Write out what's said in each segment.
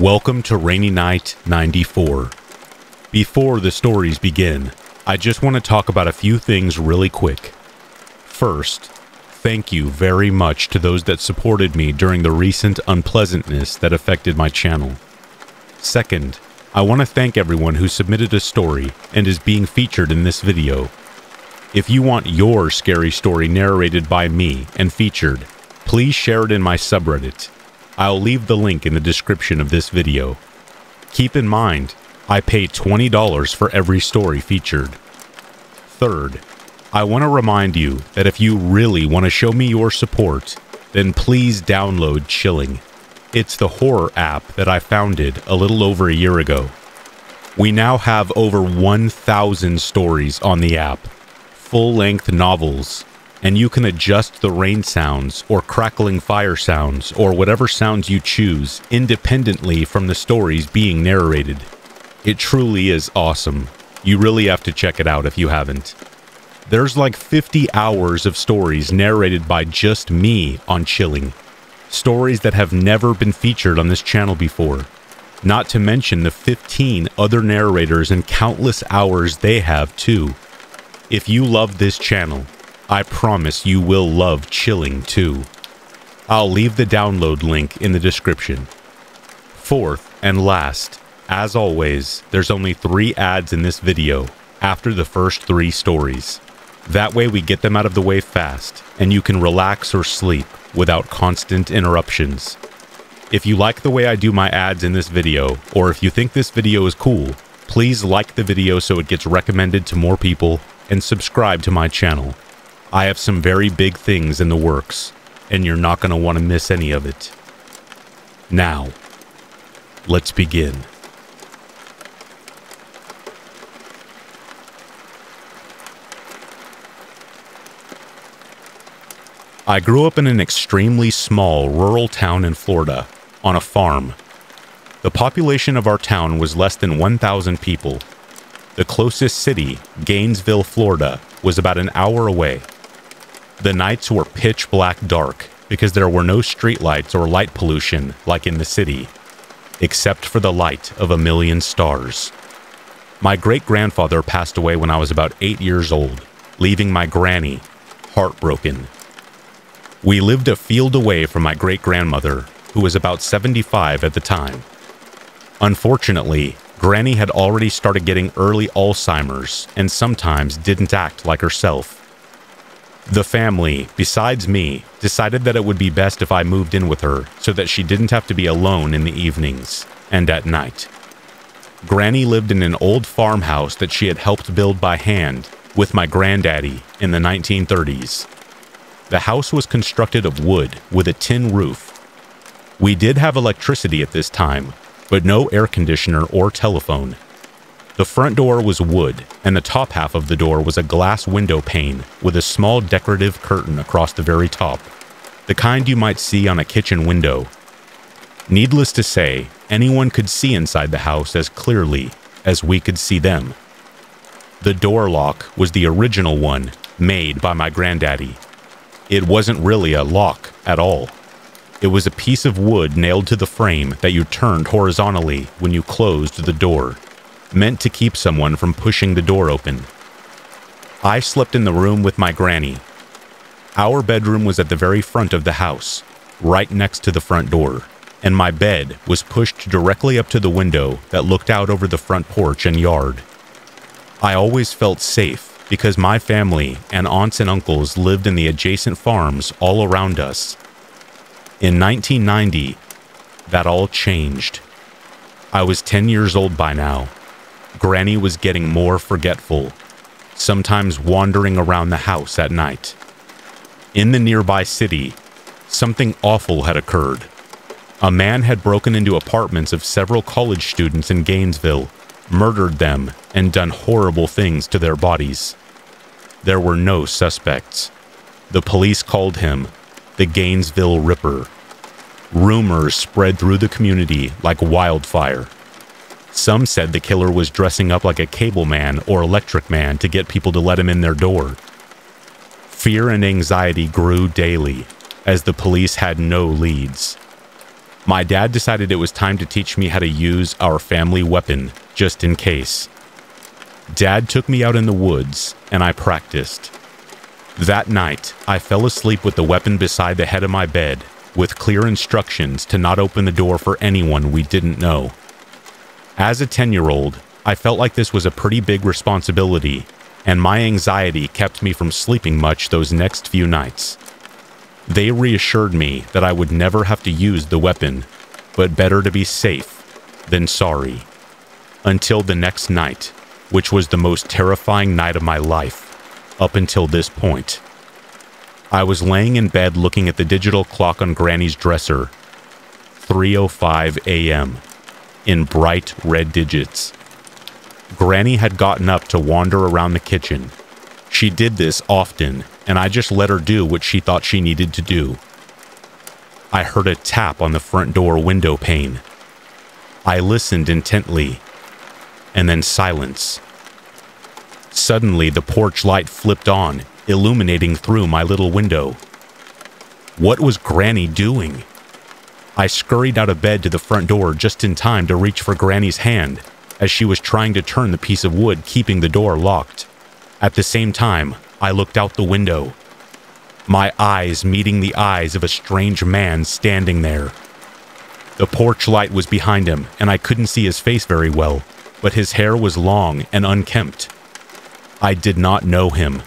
Welcome to Rainy Night 94. Before the stories begin, I just want to talk about a few things really quick. First, thank you very much to those that supported me during the recent unpleasantness that affected my channel. Second, I want to thank everyone who submitted a story and is being featured in this video. If you want your scary story narrated by me and featured, please share it in my subreddit. I'll leave the link in the description of this video. Keep in mind, I pay $20 for every story featured. Third, I want to remind you that if you really want to show me your support, then please download Chilling. It's the horror app that I founded a little over a year ago. We now have over 1,000 stories on the app, full-length novels, and you can adjust the rain sounds or crackling fire sounds or whatever sounds you choose independently from the stories being narrated. It truly is awesome. You really have to check it out if you haven't. There's like 50 hours of stories narrated by just me on Chilling. Stories that have never been featured on this channel before. Not to mention the 15 other narrators and countless hours they have too. If you love this channel, I promise you will love Chilling too. I'll leave the download link in the description. Fourth and last, as always, there's only 3 ads in this video after the first 3 stories. That way we get them out of the way fast and you can relax or sleep without constant interruptions. If you like the way I do my ads in this video, or if you think this video is cool, please like the video so it gets recommended to more people and subscribe to my channel. I have some very big things in the works, and you're not going to want to miss any of it. Now, let's begin. I grew up in an extremely small rural town in Florida, on a farm. The population of our town was less than 1,000 people. The closest city, Gainesville, Florida, was about an hour away. The nights were pitch black dark because there were no streetlights or light pollution like in the city, except for the light of a million stars. My great-grandfather passed away when I was about 8 years old, leaving my granny heartbroken. We lived a field away from my great-grandmother, who was about 75 at the time. Unfortunately, Granny had already started getting early Alzheimer's and sometimes didn't act like herself. The family, besides me, decided that it would be best if I moved in with her so that she didn't have to be alone in the evenings and at night. Granny lived in an old farmhouse that she had helped build by hand with my granddaddy in the 1930s. The house was constructed of wood with a tin roof. We did have electricity at this time, but no air conditioner or telephone. The front door was wood, and the top half of the door was a glass window pane with a small decorative curtain across the very top, the kind you might see on a kitchen window. Needless to say, anyone could see inside the house as clearly as we could see them. The door lock was the original one made by my granddaddy. It wasn't really a lock at all. It was a piece of wood nailed to the frame that you turned horizontally when you closed the door, meant to keep someone from pushing the door open. I slept in the room with my granny. Our bedroom was at the very front of the house, right next to the front door, and my bed was pushed directly up to the window that looked out over the front porch and yard. I always felt safe because my family and aunts and uncles lived in the adjacent farms all around us. In 1990, that all changed. I was 10 years old by now. Granny was getting more forgetful, sometimes wandering around the house at night. In the nearby city, something awful had occurred. A man had broken into apartments of several college students in Gainesville, murdered them, and done horrible things to their bodies. There were no suspects. The police called him the Gainesville Ripper. Rumors spread through the community like wildfire. Some said the killer was dressing up like a cable man or electric man to get people to let him in their door. Fear and anxiety grew daily as the police had no leads. My dad decided it was time to teach me how to use our family weapon, just in case. Dad took me out in the woods, and I practiced. That night, I fell asleep with the weapon beside the head of my bed, with clear instructions to not open the door for anyone we didn't know. As a 10-year-old, I felt like this was a pretty big responsibility, and my anxiety kept me from sleeping much those next few nights. They reassured me that I would never have to use the weapon, but better to be safe than sorry. Until the next night, which was the most terrifying night of my life, up until this point. I was laying in bed looking at the digital clock on Granny's dresser. 3:05 a.m. in bright red digits. Granny had gotten up to wander around the kitchen. She did this often, and I just let her do what she thought she needed to do. I heard a tap on the front door window pane. I listened intently, and then silence. Suddenly, the porch light flipped on, illuminating through my little window. What was Granny doing? I scurried out of bed to the front door just in time to reach for Granny's hand, as she was trying to turn the piece of wood keeping the door locked. At the same time, I looked out the window, my eyes meeting the eyes of a strange man standing there. The porch light was behind him, and I couldn't see his face very well, but his hair was long and unkempt. I did not know him.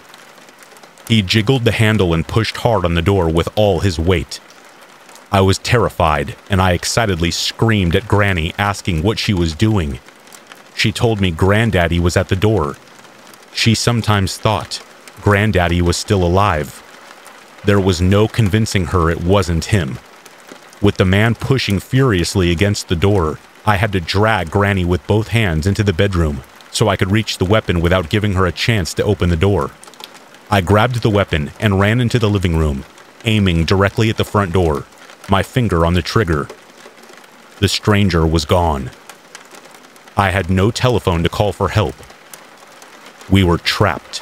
He jiggled the handle and pushed hard on the door with all his weight. I was terrified, and I excitedly screamed at Granny, asking what she was doing. She told me Granddaddy was at the door. She sometimes thought Granddaddy was still alive. There was no convincing her it wasn't him. With the man pushing furiously against the door, I had to drag Granny with both hands into the bedroom so I could reach the weapon without giving her a chance to open the door. I grabbed the weapon and ran into the living room, aiming directly at the front door, my finger on the trigger. The stranger was gone. I had no telephone to call for help. We were trapped.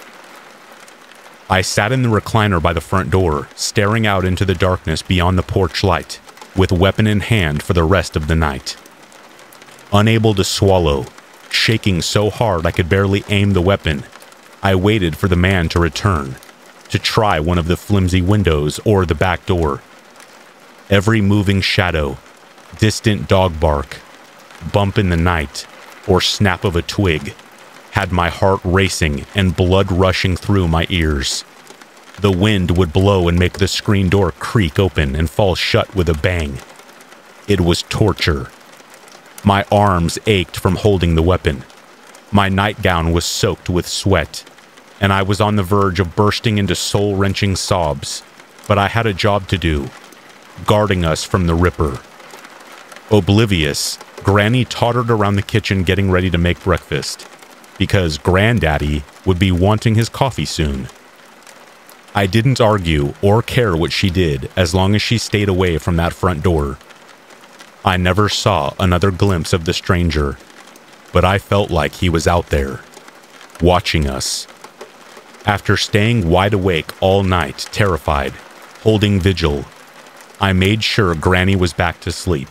I sat in the recliner by the front door, staring out into the darkness beyond the porch light, with weapon in hand for the rest of the night. Unable to swallow, shaking so hard I could barely aim the weapon, I waited for the man to return, to try one of the flimsy windows or the back door. Every moving shadow, distant dog bark, bump in the night, or snap of a twig, had my heart racing and blood rushing through my ears. The wind would blow and make the screen door creak open and fall shut with a bang. It was torture. My arms ached from holding the weapon. My nightgown was soaked with sweat, and I was on the verge of bursting into soul-wrenching sobs, but I had a job to do, guarding us from the Ripper. Oblivious, Granny tottered around the kitchen getting ready to make breakfast, because Granddaddy would be wanting his coffee soon. I didn't argue or care what she did as long as she stayed away from that front door. I never saw another glimpse of the stranger, but I felt like he was out there, watching us. After staying wide awake all night, terrified, holding vigil, I made sure Granny was back to sleep,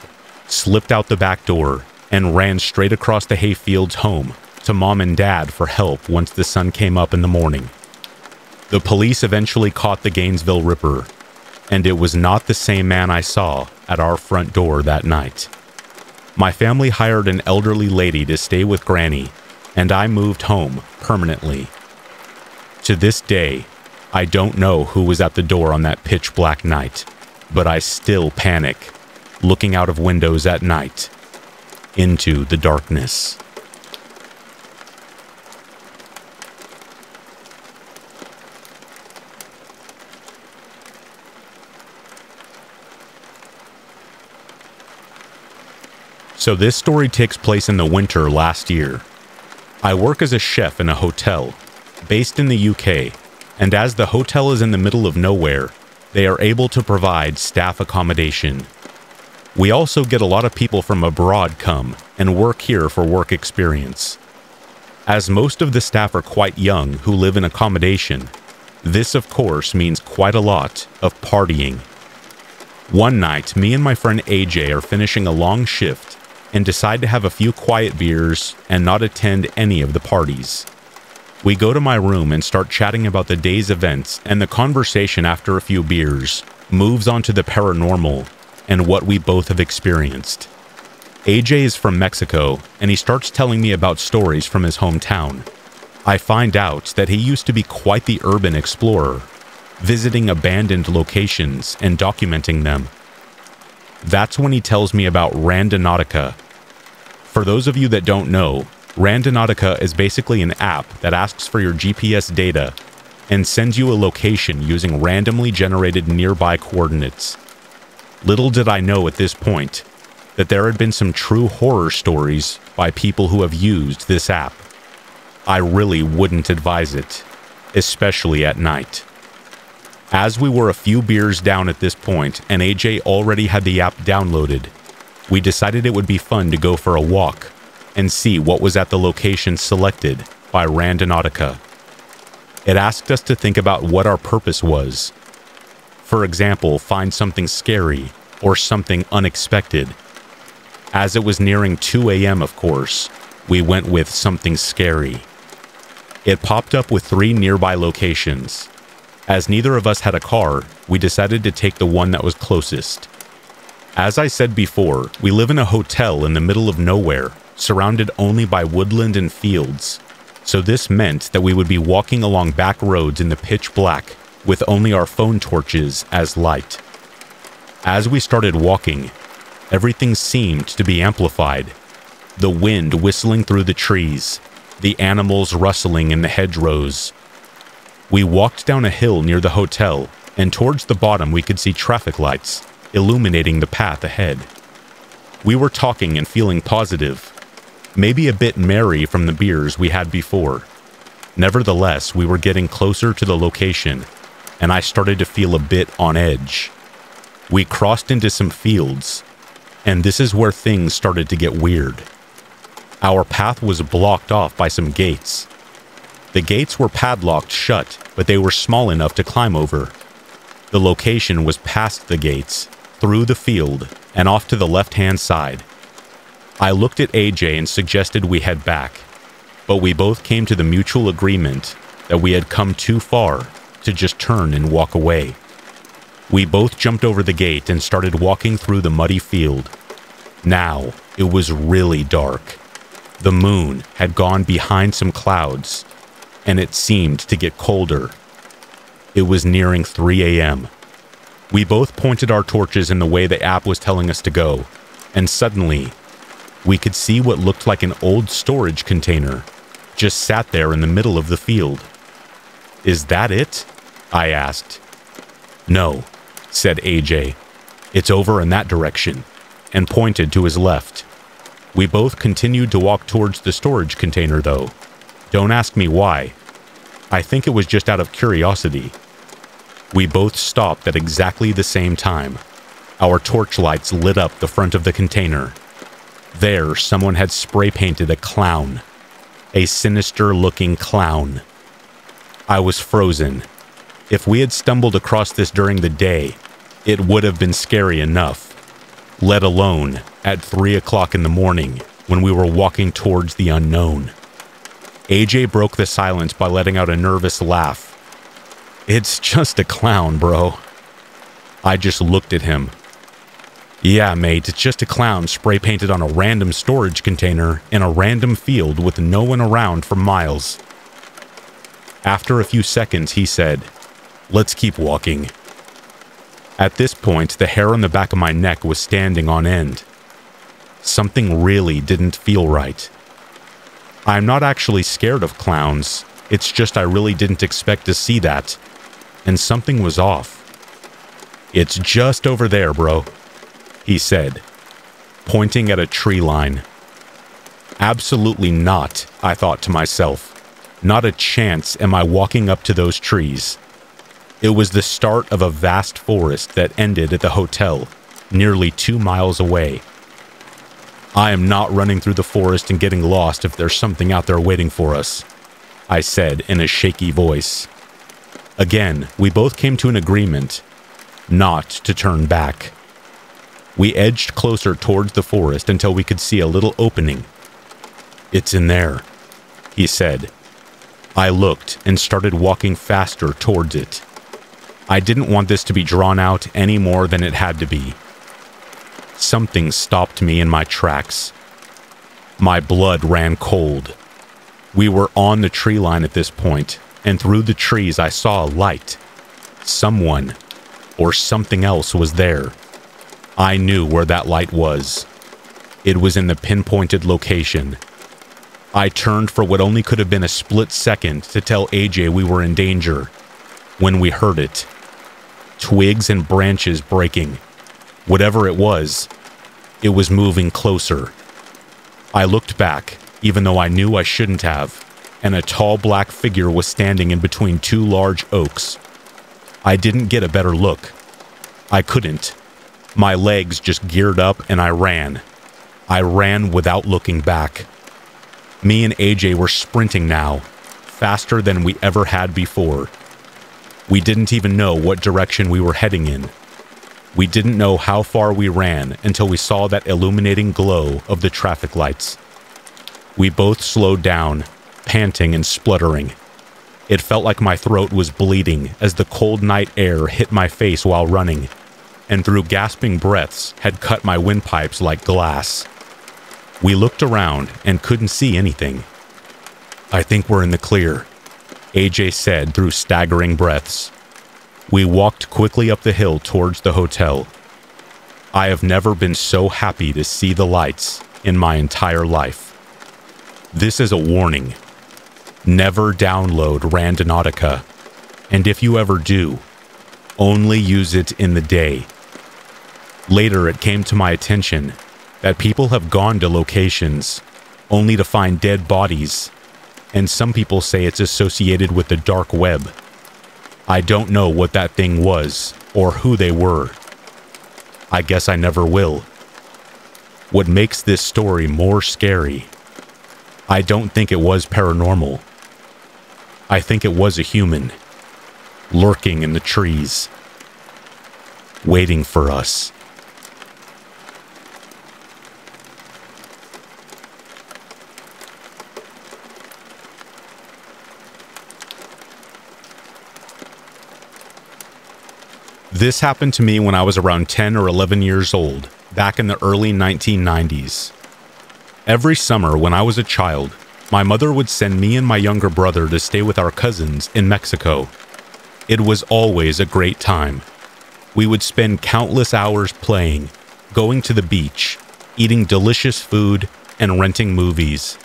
slipped out the back door, and ran straight across the hayfields home, to Mom and Dad for help once the sun came up in the morning. The police eventually caught the Gainesville Ripper, and it was not the same man I saw at our front door that night. My family hired an elderly lady to stay with Granny, and I moved home permanently. To this day, I don't know who was at the door on that pitch black night, but I still panic, looking out of windows at night, into the darkness. So this story takes place in the winter last year. I work as a chef in a hotel, based in the UK, and as the hotel is in the middle of nowhere, they are able to provide staff accommodation. We also get a lot of people from abroad come and work here for work experience. As most of the staff are quite young who live in accommodation, this of course means quite a lot of partying. One night, me and my friend AJ are finishing a long shift and decide to have a few quiet beers and not attend any of the parties. We go to my room and start chatting about the day's events, and the conversation after a few beers moves on to the paranormal and what we both have experienced. AJ is from Mexico, and he starts telling me about stories from his hometown. I find out that he used to be quite the urban explorer, visiting abandoned locations and documenting them. That's when he tells me about Randonautica. For those of you that don't know, Randonautica is basically an app that asks for your GPS data and sends you a location using randomly generated nearby coordinates. Little did I know at this point that there had been some true horror stories by people who have used this app. I really wouldn't advise it, especially at night. As we were a few beers down at this point and AJ already had the app downloaded, we decided it would be fun to go for a walk and see what was at the location selected by Randonautica. It asked us to think about what our purpose was. For example, find something scary or something unexpected. As it was nearing 2 a.m., of course, we went with something scary. It popped up with 3 nearby locations. As neither of us had a car, we decided to take the one that was closest. As I said before, we live in a hotel in the middle of nowhere, surrounded only by woodland and fields, so this meant that we would be walking along back roads in the pitch black with only our phone torches as light. As we started walking, everything seemed to be amplified. The wind whistling through the trees, the animals rustling in the hedgerows. We walked down a hill near the hotel, and towards the bottom we could see traffic lights illuminating the path ahead. We were talking and feeling positive, maybe a bit merry from the beers we had before. Nevertheless, we were getting closer to the location, and I started to feel a bit on edge. We crossed into some fields, and this is where things started to get weird. Our path was blocked off by some gates. The gates were padlocked shut, but they were small enough to climb over. The location was past the gates, through the field, and off to the left-hand side. I looked at AJ and suggested we head back, but we both came to the mutual agreement that we had come too far to just turn and walk away. We both jumped over the gate and started walking through the muddy field. Now, it was really dark. The moon had gone behind some clouds, and it seemed to get colder. It was nearing 3 a.m. We both pointed our torches in the way the app was telling us to go, and suddenly, we could see what looked like an old storage container, just sat there in the middle of the field. "Is that it?" I asked. "No," said AJ. "It's over in that direction," and pointed to his left. We both continued to walk towards the storage container, though. Don't ask me why. I think it was just out of curiosity. We both stopped at exactly the same time. Our torch lights lit up the front of the container. There, someone had spray-painted a clown. A sinister-looking clown. I was frozen. If we had stumbled across this during the day, it would have been scary enough. Let alone at 3 o'clock in the morning, when we were walking towards the unknown. AJ broke the silence by letting out a nervous laugh. "It's just a clown, bro." I just looked at him. "Yeah, mate, it's just a clown spray-painted on a random storage container in a random field with no one around for miles." After a few seconds, he said, "Let's keep walking." At this point, the hair on the back of my neck was standing on end. Something really didn't feel right. I'm not actually scared of clowns, it's just I really didn't expect to see that, and something was off. "It's just over there, bro," he said, pointing at a tree line. Absolutely not, I thought to myself. Not a chance am I walking up to those trees. It was the start of a vast forest that ended at the hotel, nearly 2 miles away. "I am not running through the forest and getting lost if there's something out there waiting for us," I said in a shaky voice. Again, we both came to an agreement not to turn back. We edged closer towards the forest until we could see a little opening. "It's in there," he said. I looked and started walking faster towards it. I didn't want this to be drawn out any more than it had to be. Something stopped me in my tracks. My blood ran cold. We were on the tree line at this point, and through the trees I saw a light. Someone or something else was there. I knew where that light was. It was in the pinpointed location. I turned for what only could have been a split second to tell AJ we were in danger, when we heard it. Twigs and branches breaking. Whatever it was moving closer. I looked back, even though I knew I shouldn't have, and a tall black figure was standing in between two large oaks. I didn't get a better look. I couldn't. My legs just geared up and I ran. I ran without looking back. Me and AJ were sprinting now, faster than we ever had before. We didn't even know what direction we were heading in. We didn't know how far we ran until we saw that illuminating glow of the traffic lights. We both slowed down, panting and spluttering. It felt like my throat was bleeding as the cold night air hit my face while running, and through gasping breaths had cut my windpipes like glass. We looked around and couldn't see anything. "I think we're in the clear," AJ said through staggering breaths. We walked quickly up the hill towards the hotel. I have never been so happy to see the lights in my entire life. This is a warning. Never download Randonautica, and if you ever do, only use it in the day. Later it came to my attention that people have gone to locations only to find dead bodies, and some people say it's associated with the dark web. I don't know what that thing was or who they were. I guess I never will. What makes this story more scary, I don't think it was paranormal. I think it was a human, lurking in the trees, waiting for us. This happened to me when I was around 10 or 11 years old, back in the early 1990s. Every summer when I was a child, my mother would send me and my younger brother to stay with our cousins in Mexico. It was always a great time. We would spend countless hours playing, going to the beach, eating delicious food, and renting movies.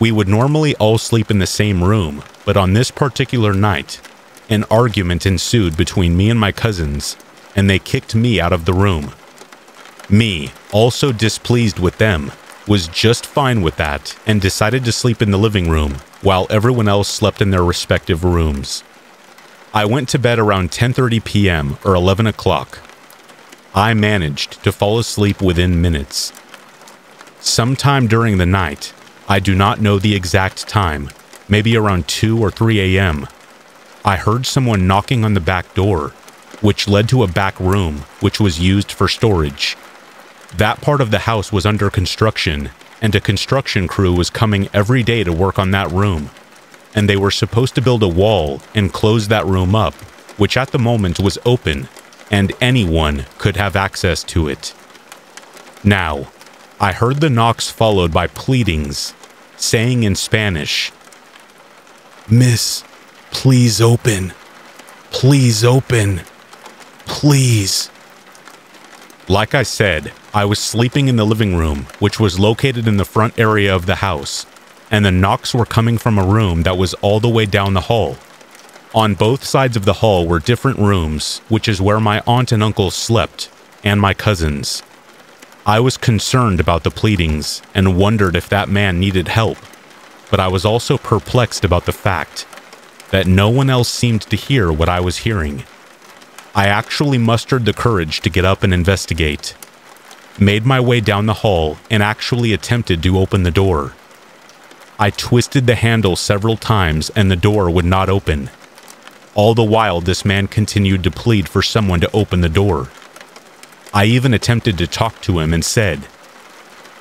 We would normally all sleep in the same room, but on this particular night, an argument ensued between me and my cousins, and they kicked me out of the room. Me, also displeased with them, was just fine with that and decided to sleep in the living room while everyone else slept in their respective rooms. I went to bed around 10:30 p.m. or 11 o'clock. I managed to fall asleep within minutes. Sometime during the night, I do not know the exact time, maybe around 2 or 3 a.m., I heard someone knocking on the back door, which led to a back room which was used for storage. That part of the house was under construction, and a construction crew was coming every day to work on that room, and they were supposed to build a wall and close that room up, which at the moment was open, and anyone could have access to it. Now, I heard the knocks followed by pleadings, saying in Spanish, "Miss, please open. Please open. Please." Like I said, I was sleeping in the living room, which was located in the front area of the house, and the knocks were coming from a room that was all the way down the hall. On both sides of the hall were different rooms, which is where my aunt and uncle slept, and my cousins. I was concerned about the pleadings and wondered if that man needed help, but I was also perplexed about the fact that no one else seemed to hear what I was hearing. I actually mustered the courage to get up and investigate, made my way down the hall, and actually attempted to open the door. I twisted the handle several times and the door would not open. All the while, this man continued to plead for someone to open the door. I even attempted to talk to him and said,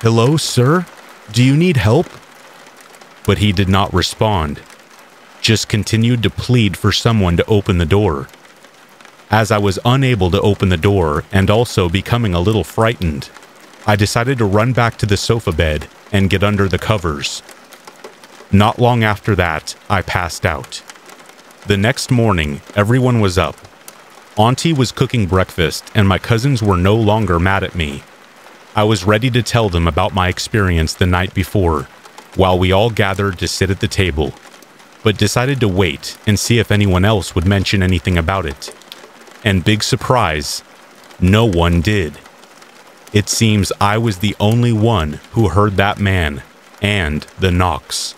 "Hello, sir? Do you need help?" But he did not respond, just continued to plead for someone to open the door. As I was unable to open the door and also becoming a little frightened, I decided to run back to the sofa bed and get under the covers. Not long after that, I passed out. The next morning, everyone was up. Auntie was cooking breakfast, and my cousins were no longer mad at me. I was ready to tell them about my experience the night before, while we all gathered to sit at the table, but decided to wait and see if anyone else would mention anything about it. And big surprise, no one did. It seems I was the only one who heard that man and the knocks.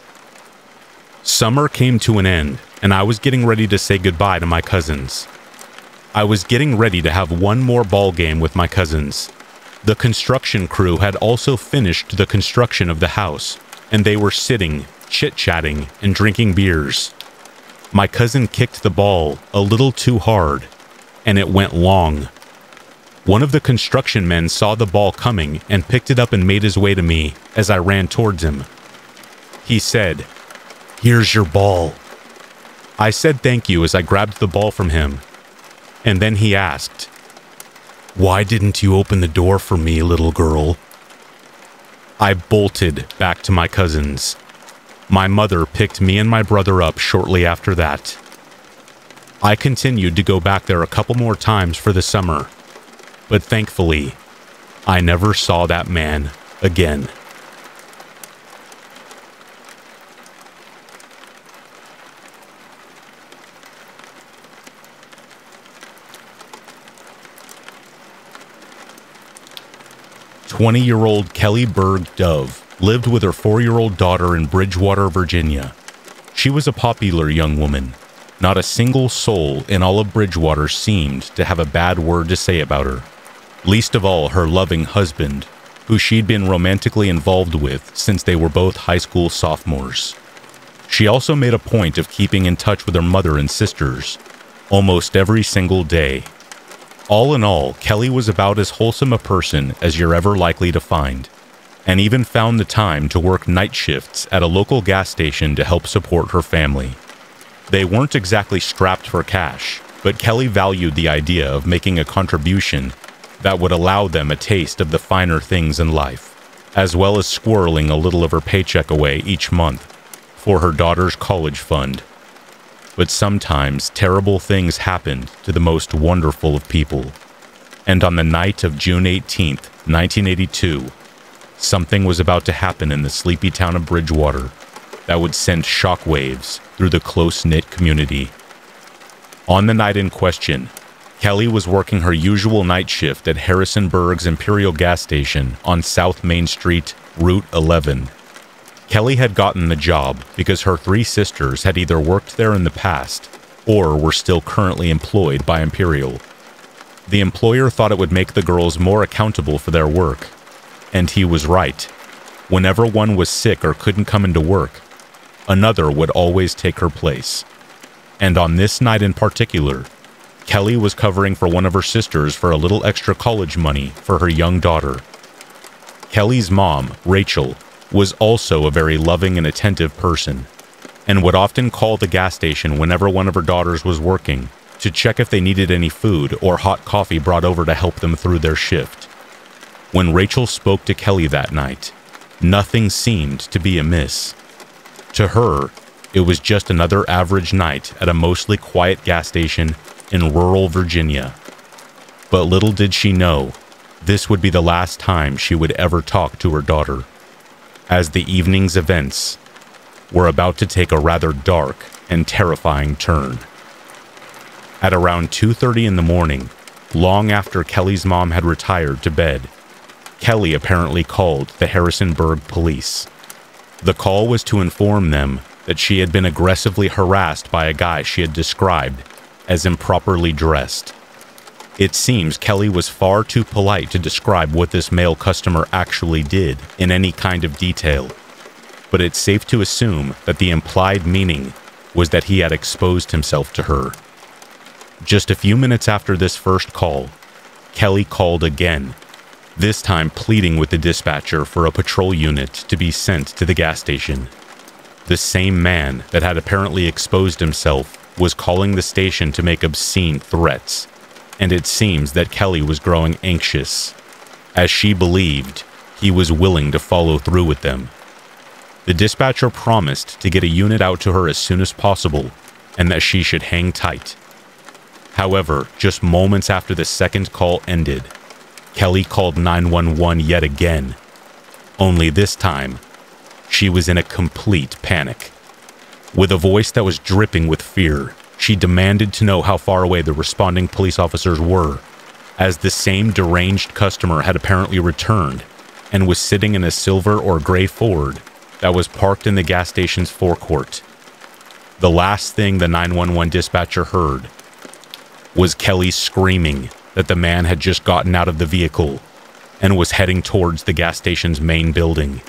Summer came to an end, and I was getting ready to say goodbye to my cousins. I was getting ready to have one more ball game with my cousins. The construction crew had also finished the construction of the house, and they were sitting, chit-chatting, and drinking beers. My cousin kicked the ball a little too hard, and it went long. One of the construction men saw the ball coming and picked it up and made his way to me as I ran towards him. He said, "Here's your ball." I said thank you as I grabbed the ball from him, and then he asked, "Why didn't you open the door for me, little girl?" I bolted back to my cousins. My mother picked me and my brother up shortly after that. I continued to go back there a couple more times for the summer, but thankfully, I never saw that man again. Twenty-year-old Kelly Berg Dove lived with her four-year-old daughter in Bridgewater, Virginia. She was a popular young woman. Not a single soul in all of Bridgewater seemed to have a bad word to say about her, least of all her loving husband, who she'd been romantically involved with since they were both high school sophomores. She also made a point of keeping in touch with her mother and sisters almost every single day. All in all, Kelly was about as wholesome a person as you're ever likely to find, and even found the time to work night shifts at a local gas station to help support her family. They weren't exactly strapped for cash, but Kelly valued the idea of making a contribution that would allow them a taste of the finer things in life, as well as squirreling a little of her paycheck away each month for her daughter's college fund. But sometimes terrible things happened to the most wonderful of people. And on the night of June 18th, 1982, something was about to happen in the sleepy town of Bridgewater that would send shockwaves through the close-knit community. On the night in question, Kelly was working her usual night shift at Harrisonburg's Imperial gas station on South Main Street, Route 11. Kelly had gotten the job because her three sisters had either worked there in the past or were still currently employed by Imperial. The employer thought it would make the girls more accountable for their work, and he was right. Whenever one was sick or couldn't come into work, another would always take her place. And on this night in particular, Kelly was covering for one of her sisters for a little extra college money for her young daughter. Kelly's mom, Rachel, was also a very loving and attentive person, and would often call the gas station whenever one of her daughters was working to check if they needed any food or hot coffee brought over to help them through their shift. When Rachel spoke to Kelly that night, nothing seemed to be amiss. To her, it was just another average night at a mostly quiet gas station in rural Virginia. But little did she know, this would be the last time she would ever talk to her daughter, as the evening's events were about to take a rather dark and terrifying turn. At around 2:30 in the morning, long after Kelly's mom had retired to bed, Kelly apparently called the Harrisonburg police. The call was to inform them that she had been aggressively harassed by a guy she had described as improperly dressed. It seems Kelly was far too polite to describe what this male customer actually did in any kind of detail, but it's safe to assume that the implied meaning was that he had exposed himself to her. Just a few minutes after this first call, Kelly called again, this time pleading with the dispatcher for a patrol unit to be sent to the gas station. The same man that had apparently exposed himself was calling the station to make obscene threats, and it seems that Kelly was growing anxious, as she believed he was willing to follow through with them. The dispatcher promised to get a unit out to her as soon as possible, and that she should hang tight. However, just moments after the second call ended, Kelly called 911 yet again. Only this time, she was in a complete panic. With a voice that was dripping with fear, she demanded to know how far away the responding police officers were, as the same deranged customer had apparently returned and was sitting in a silver or gray Ford that was parked in the gas station's forecourt. The last thing the 911 dispatcher heard was Kelly screaming that the man had just gotten out of the vehicle and was heading towards the gas station's main building.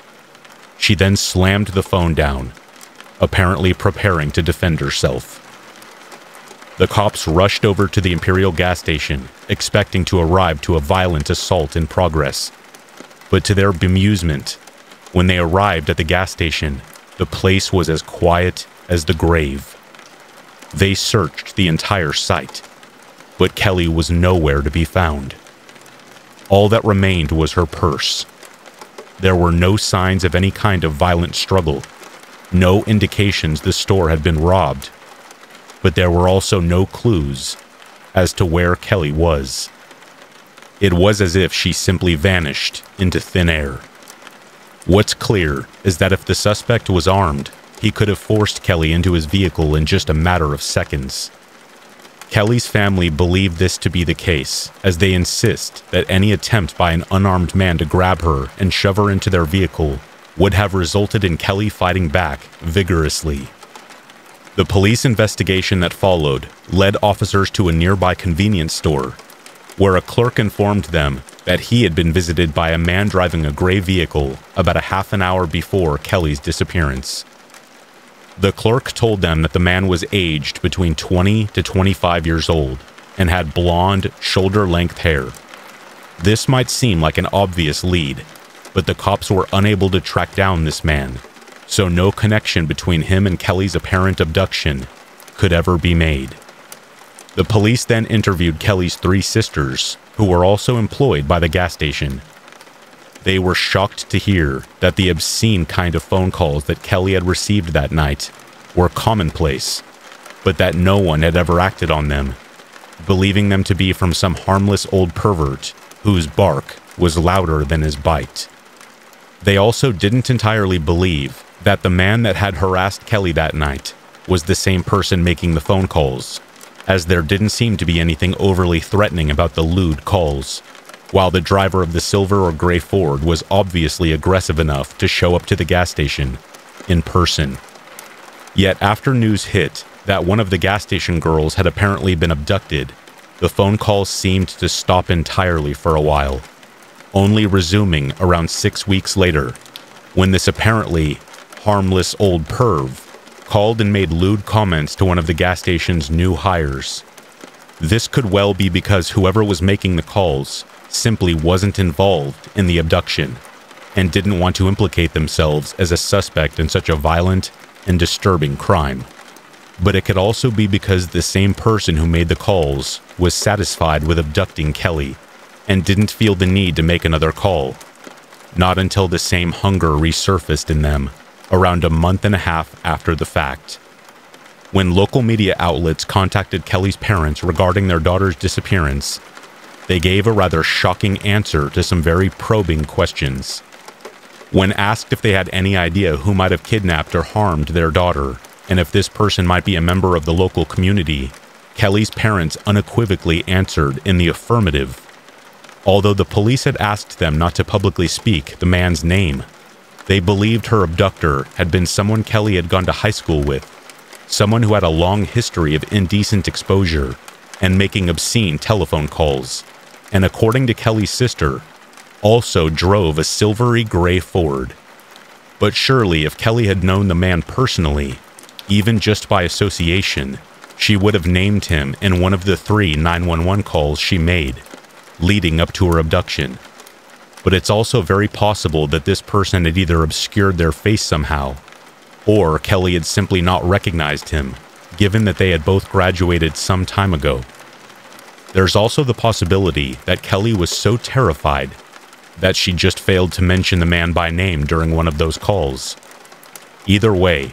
She then slammed the phone down, apparently preparing to defend herself. The cops rushed over to the Imperial gas station, expecting to arrive to a violent assault in progress. But to their bemusement, when they arrived at the gas station, the place was as quiet as the grave. They searched the entire site, but Kelly was nowhere to be found. All that remained was her purse. There were no signs of any kind of violent struggle, no indications the store had been robbed, but there were also no clues as to where Kelly was. It was as if she simply vanished into thin air. What's clear is that if the suspect was armed, he could have forced Kelly into his vehicle in just a matter of seconds. Kelly's family believe this to be the case, as they insist that any attempt by an unarmed man to grab her and shove her into their vehicle would have resulted in Kelly fighting back vigorously. The police investigation that followed led officers to a nearby convenience store, where a clerk informed them that he had been visited by a man driving a gray vehicle about a half an hour before Kelly's disappearance. The clerk told them that the man was aged between 20 to 25 years old and had blonde, shoulder-length hair. This might seem like an obvious lead, but the cops were unable to track down this man, so no connection between him and Kelly's apparent abduction could ever be made. The police then interviewed Kelly's three sisters, who were also employed by the gas station. They were shocked to hear that the obscene kind of phone calls that Kelly had received that night were commonplace, but that no one had ever acted on them, believing them to be from some harmless old pervert whose bark was louder than his bite. They also didn't entirely believe that the man that had harassed Kelly that night was the same person making the phone calls, as there didn't seem to be anything overly threatening about the lewd calls, while the driver of the silver or gray Ford was obviously aggressive enough to show up to the gas station in person. Yet after news hit that one of the gas station girls had apparently been abducted, the phone calls seemed to stop entirely for a while, only resuming around 6 weeks later, when this apparently harmless old perv called and made lewd comments to one of the gas station's new hires. This could well be because whoever was making the calls simply wasn't involved in the abduction and didn't want to implicate themselves as a suspect in such a violent and disturbing crime. But it could also be because the same person who made the calls was satisfied with abducting Kelly and didn't feel the need to make another call, not until the same hunger resurfaced in them around a month and a half after the fact. When local media outlets contacted Kelly's parents regarding their daughter's disappearance, they gave a rather shocking answer to some very probing questions. When asked if they had any idea who might have kidnapped or harmed their daughter, and if this person might be a member of the local community, Kelly's parents unequivocally answered in the affirmative, although the police had asked them not to publicly speak the man's name. They believed her abductor had been someone Kelly had gone to high school with, someone who had a long history of indecent exposure and making obscene telephone calls, and according to Kelly's sister, also drove a silvery gray Ford. But surely if Kelly had known the man personally, even just by association, she would have named him in one of the three 911 calls she made, leading up to her abduction. But it's also very possible that this person had either obscured their face somehow, or Kelly had simply not recognized him, given that they had both graduated some time ago. There's also the possibility that Kelly was so terrified that she just failed to mention the man by name during one of those calls. Either way,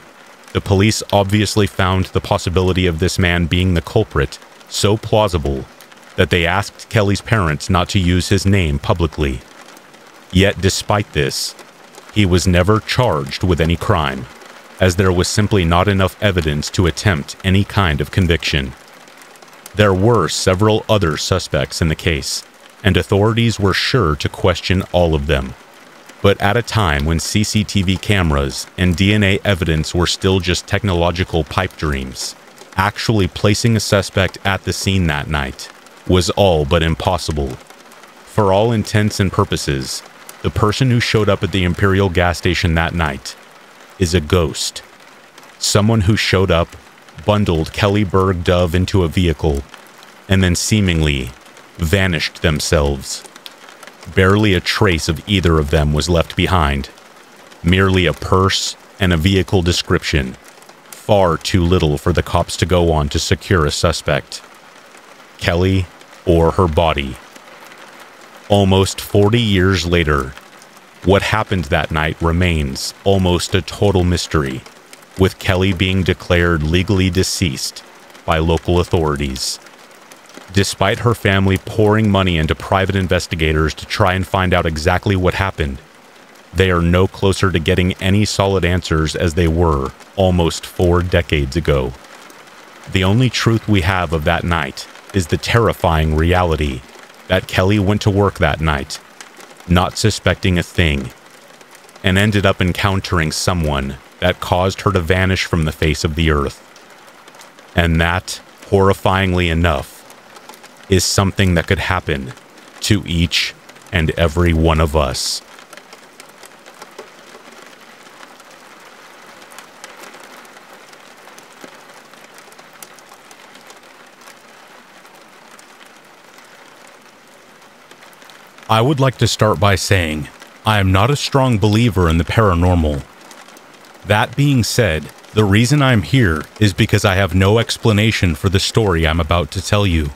the police obviously found the possibility of this man being the culprit so plausible that they asked Kelly's parents not to use his name publicly. Yet despite this, he was never charged with any crime, as there was simply not enough evidence to attempt any kind of conviction. There were several other suspects in the case, and authorities were sure to question all of them. But at a time when CCTV cameras and DNA evidence were still just technological pipe dreams, actually placing a suspect at the scene that night was all but impossible. For all intents and purposes, the person who showed up at the Imperial gas station that night is a ghost. Someone who showed up, bundled Kelly Berg Dove into a vehicle, and then seemingly vanished themselves. Barely a trace of either of them was left behind. Merely a purse and a vehicle description. Far too little for the cops to go on to secure a suspect. Kelly or her body. Almost 40 years later, what happened that night remains almost a total mystery, with Kelly being declared legally deceased by local authorities. Despite her family pouring money into private investigators to try and find out exactly what happened, they are no closer to getting any solid answers as they were almost 4 decades ago. The only truth we have of that night is the terrifying reality that Kelly went to work that night, not suspecting a thing, and ended up encountering someone that caused her to vanish from the face of the earth. And that, horrifyingly enough, is something that could happen to each and every one of us. I would like to start by saying, I am not a strong believer in the paranormal. That being said, the reason I'm here is because I have no explanation for the story I'm about to tell you.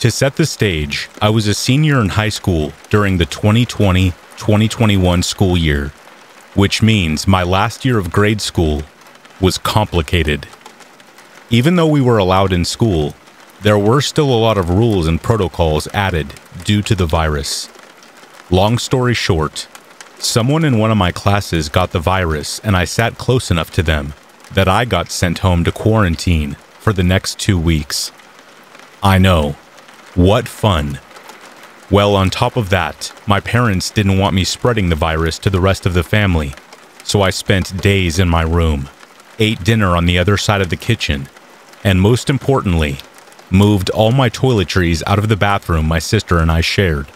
To set the stage, I was a senior in high school during the 2020-2021 school year, which means my last year of grade school was complicated. Even though we were allowed in school, there were still a lot of rules and protocols added due to the virus. Long story short, someone in one of my classes got the virus and I sat close enough to them that I got sent home to quarantine for the next 2 weeks. I know, what fun. Well, on top of that, my parents didn't want me spreading the virus to the rest of the family, so I spent days in my room, ate dinner on the other side of the kitchen, and most importantly, moved all my toiletries out of the bathroom my sister and I shared.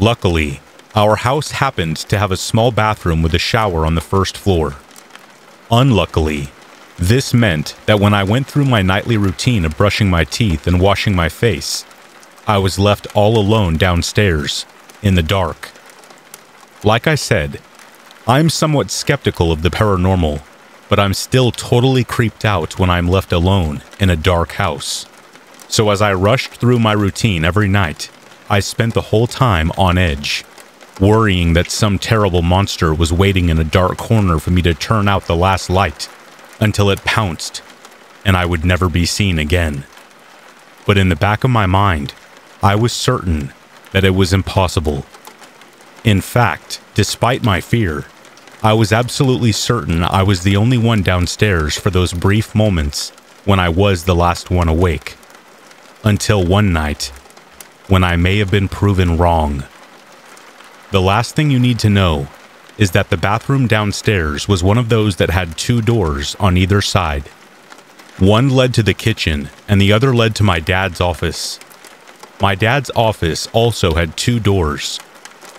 Luckily, our house happened to have a small bathroom with a shower on the first floor. Unluckily, this meant that when I went through my nightly routine of brushing my teeth and washing my face, I was left all alone downstairs, in the dark. Like I said, I'm somewhat skeptical of the paranormal, but I'm still totally creeped out when I'm left alone in a dark house. So as I rushed through my routine every night, I spent the whole time on edge, worrying that some terrible monster was waiting in a dark corner for me to turn out the last light until it pounced and I would never be seen again. But in the back of my mind, I was certain that it was impossible. In fact, despite my fear, I was absolutely certain I was the only one downstairs for those brief moments when I was the last one awake. Until one night, when I may have been proven wrong. The last thing you need to know is that the bathroom downstairs was one of those that had 2 doors on either side. One led to the kitchen and the other led to my dad's office. My dad's office also had 2 doors,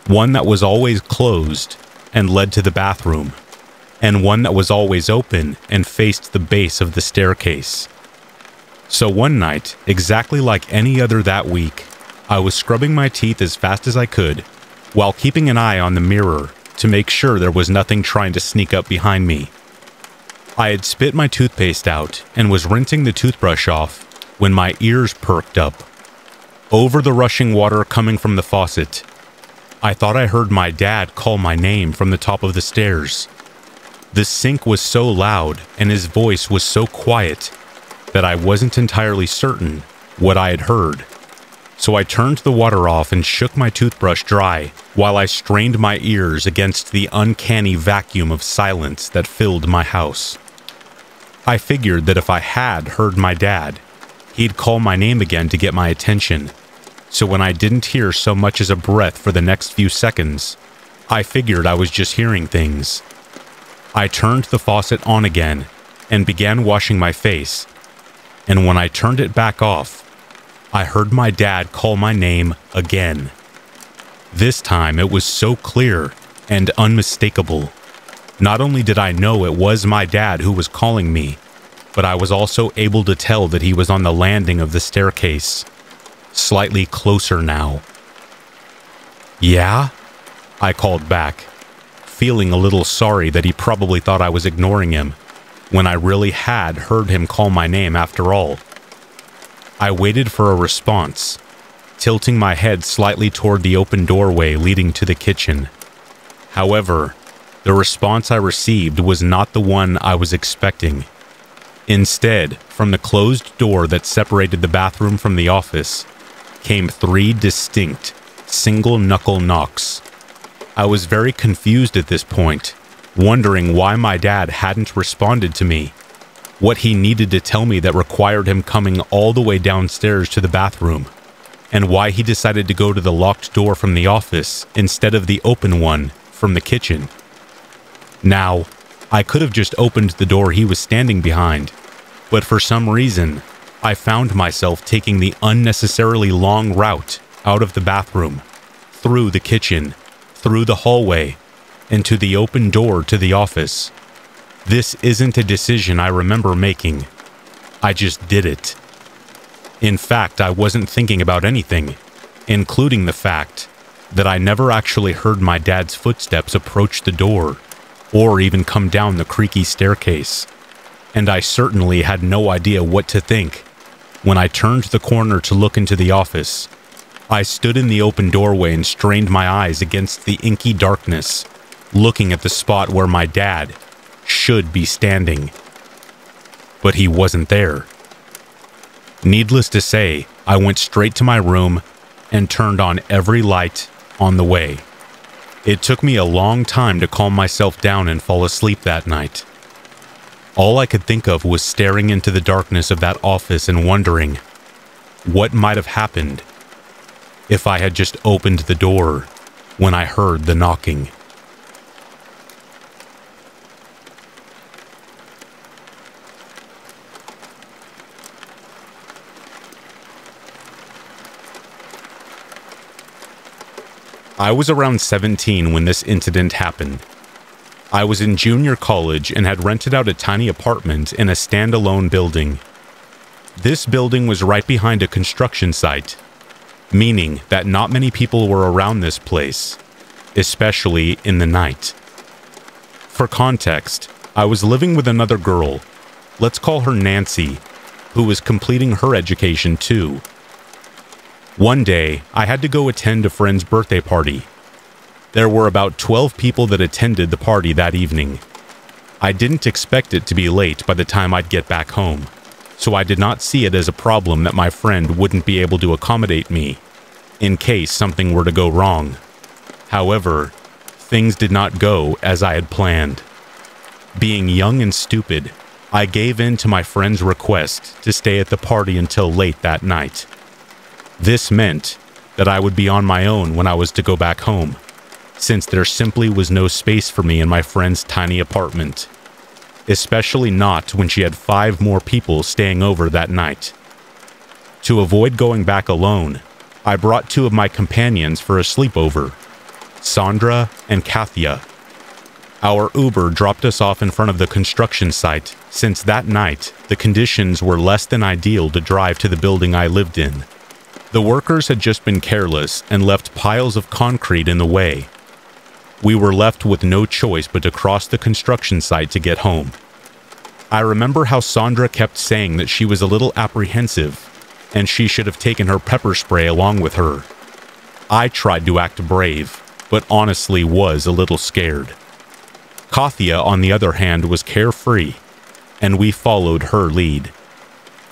one that was always closed and led to the bathroom, and one that was always open and faced the base of the staircase. So one night, exactly like any other that week, I was scrubbing my teeth as fast as I could, while keeping an eye on the mirror to make sure there was nothing trying to sneak up behind me. I had spit my toothpaste out and was rinsing the toothbrush off when my ears perked up over the rushing water coming from the faucet. I thought I heard my dad call my name from the top of the stairs. The sink was so loud and his voice was so quiet that I wasn't entirely certain what I had heard. So I turned the water off and shook my toothbrush dry while I strained my ears against the uncanny vacuum of silence that filled my house. I figured that if I had heard my dad, he'd call my name again to get my attention. So when I didn't hear so much as a breath for the next few seconds, I figured I was just hearing things. I turned the faucet on again and began washing my face. And when I turned it back off, I heard my dad call my name again. This time it was so clear and unmistakable. Not only did I know it was my dad who was calling me, but I was also able to tell that he was on the landing of the staircase, slightly closer now. "Yeah?" I called back, feeling a little sorry that he probably thought I was ignoring him, when I really had heard him call my name after all. I waited for a response, tilting my head slightly toward the open doorway leading to the kitchen. However, the response I received was not the one I was expecting. Instead, from the closed door that separated the bathroom from the office, came three distinct, single-knuckle knocks. I was very confused at this point, wondering why my dad hadn't responded to me. What he needed to tell me that required him coming all the way downstairs to the bathroom, and why he decided to go to the locked door from the office instead of the open one from the kitchen. Now, I could have just opened the door he was standing behind, but for some reason, I found myself taking the unnecessarily long route out of the bathroom, through the kitchen, through the hallway, and to the open door to the office. This isn't a decision I remember making. I just did it. In fact, I wasn't thinking about anything, including the fact that I never actually heard my dad's footsteps approach the door or even come down the creaky staircase. And I certainly had no idea what to think. When I turned the corner to look into the office, I stood in the open doorway and strained my eyes against the inky darkness, looking at the spot where my dad should be standing. But he wasn't there. Needless to say, I went straight to my room and turned on every light on the way. It took me a long time to calm myself down and fall asleep that night. All I could think of was staring into the darkness of that office and wondering what might have happened if I had just opened the door when I heard the knocking. I was around 17 when this incident happened. I was in junior college and had rented out a tiny apartment in a standalone building. This building was right behind a construction site, meaning that not many people were around this place, especially in the night. For context, I was living with another girl, let's call her Nancy, who was completing her education too. One day, I had to go attend a friend's birthday party. There were about 12 people that attended the party that evening. I didn't expect it to be late by the time I'd get back home, so I did not see it as a problem that my friend wouldn't be able to accommodate me, in case something were to go wrong. However, things did not go as I had planned. Being young and stupid, I gave in to my friend's request to stay at the party until late that night. This meant that I would be on my own when I was to go back home, since there simply was no space for me in my friend's tiny apartment, especially not when she had 5 more people staying over that night. To avoid going back alone, I brought 2 of my companions for a sleepover, Sandra and Kathia. Our Uber dropped us off in front of the construction site, since that night the conditions were less than ideal to drive to the building I lived in. The workers had just been careless and left piles of concrete in the way. We were left with no choice but to cross the construction site to get home. I remember how Sandra kept saying that she was a little apprehensive and she should have taken her pepper spray along with her. I tried to act brave, but honestly was a little scared. Kathia, on the other hand, was carefree, and we followed her lead.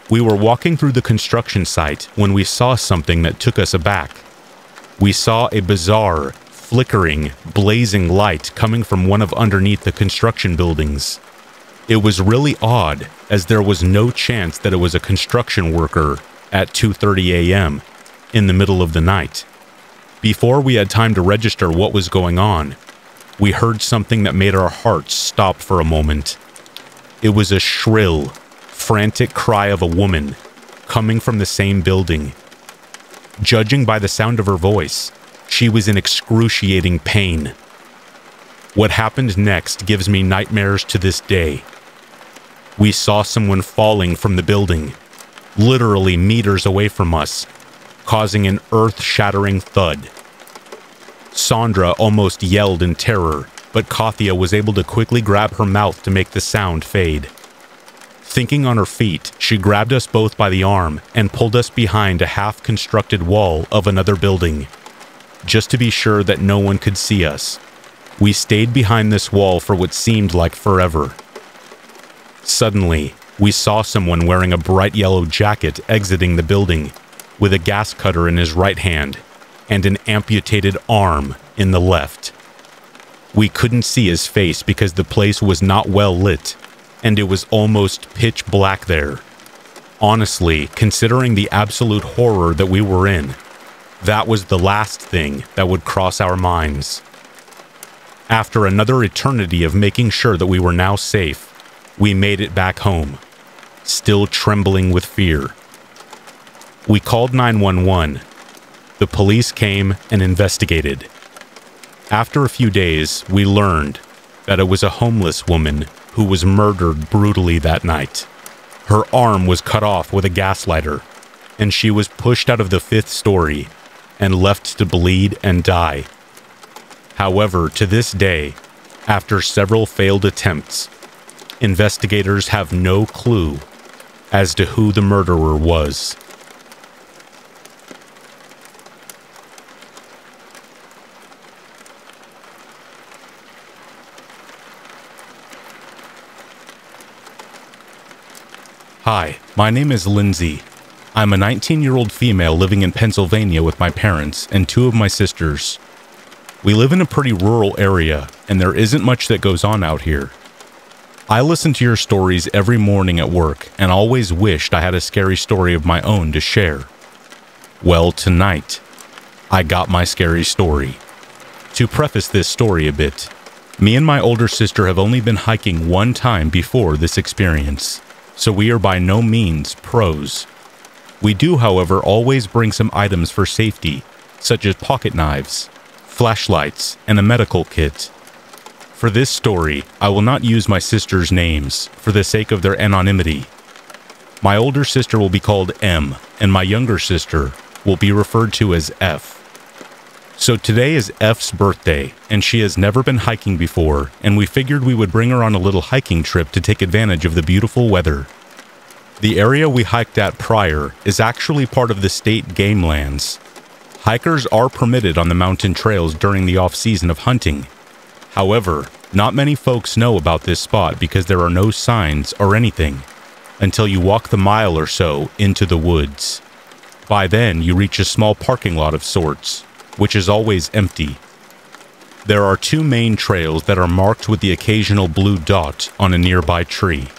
We were walking through the construction site when we saw something that took us aback. We saw a bizarre, flickering, blazing light coming from one of underneath the construction buildings. It was really odd, as there was no chance that it was a construction worker at 2:30 a.m. in the middle of the night. Before we had time to register what was going on, we heard something that made our hearts stop for a moment. It was a shrill, frantic cry of a woman coming from the same building. Judging by the sound of her voice, she was in excruciating pain. What happened next gives me nightmares to this day. We saw someone falling from the building, literally meters away from us, causing an earth-shattering thud. Sandra almost yelled in terror, but Kathia was able to quickly grab her mouth to make the sound fade. Thinking on her feet, she grabbed us both by the arm and pulled us behind a half-constructed wall of another building, just to be sure that no one could see us. We stayed behind this wall for what seemed like forever. Suddenly, we saw someone wearing a bright yellow jacket exiting the building, with a gas cutter in his right hand and an amputated arm in the left. We couldn't see his face because the place was not well lit, and it was almost pitch black there. Honestly, considering the absolute horror that we were in, that was the last thing that would cross our minds. After another eternity of making sure that we were now safe, we made it back home, still trembling with fear. We called 911. The police came and investigated. After a few days, we learned that it was a homeless woman who was murdered brutally that night. Her arm was cut off with a gas lighter, and she was pushed out of the 5th story and left to bleed and die. However, to this day, after several failed attempts, investigators have no clue as to who the murderer was. Hi, my name is Lindsay. I'm a 19-year-old female living in Pennsylvania with my parents and 2 of my sisters. We live in a pretty rural area, and there isn't much that goes on out here. I listen to your stories every morning at work and always wished I had a scary story of my own to share. Well, tonight, I got my scary story. To preface this story a bit, me and my older sister have only been hiking one time before this experience, so we are by no means pros. We do, however, always bring some items for safety, such as pocket knives, flashlights, and a medical kit. For this story, I will not use my sisters' names for the sake of their anonymity. My older sister will be called M, and my younger sister will be referred to as F. So today is F's birthday, and she has never been hiking before, and we figured we would bring her on a little hiking trip to take advantage of the beautiful weather. The area we hiked at prior is actually part of the state game lands. Hikers are permitted on the mountain trails during the off-season of hunting. However, not many folks know about this spot because there are no signs or anything until you walk the mile or so into the woods. By then, you reach a small parking lot of sorts, which is always empty. There are 2 main trails that are marked with the occasional blue dot on a nearby tree.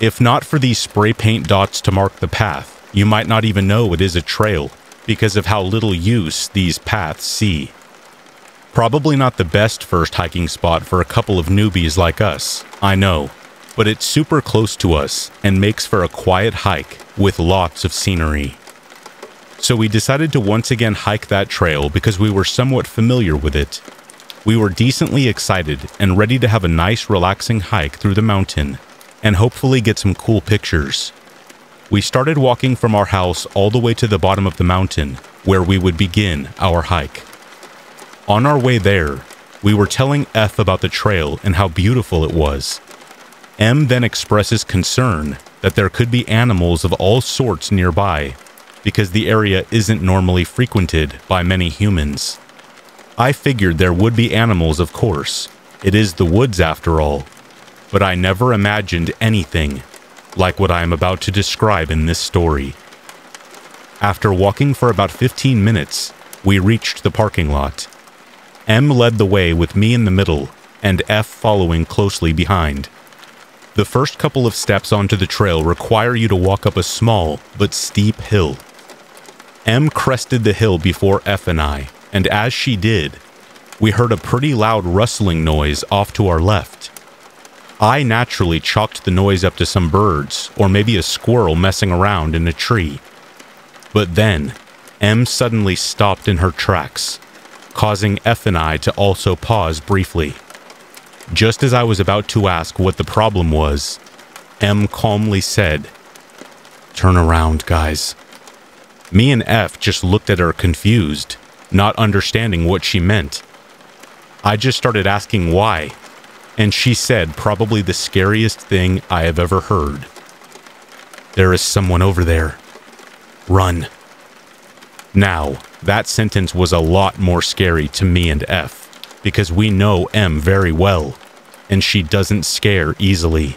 If not for these spray paint dots to mark the path, you might not even know it is a trail, because of how little use these paths see. Probably not the best first hiking spot for a couple of newbies like us, I know, but it's super close to us and makes for a quiet hike with lots of scenery. So we decided to once again hike that trail because we were somewhat familiar with it. We were decently excited and ready to have a nice relaxing hike through the mountain and hopefully get some cool pictures. We started walking from our house all the way to the bottom of the mountain, where we would begin our hike. On our way there, we were telling F about the trail and how beautiful it was. M then expresses concern that there could be animals of all sorts nearby, because the area isn't normally frequented by many humans. I figured there would be animals, of course. It is the woods after all. But I never imagined anything like what I am about to describe in this story. After walking for about 15 minutes, we reached the parking lot. M led the way with me in the middle and F following closely behind. The first couple of steps onto the trail require you to walk up a small but steep hill. M crested the hill before F and I, and as she did, we heard a pretty loud rustling noise off to our left. I naturally chalked the noise up to some birds or maybe a squirrel messing around in a tree. But then, M suddenly stopped in her tracks, causing F and I to also pause briefly. Just as I was about to ask what the problem was, M calmly said, "Turn around, guys." Me and F just looked at her confused, not understanding what she meant. I just started asking why, and she said probably the scariest thing I have ever heard. "There is someone over there. Run." Now, that sentence was a lot more scary to me and F, because we know M very well, and she doesn't scare easily.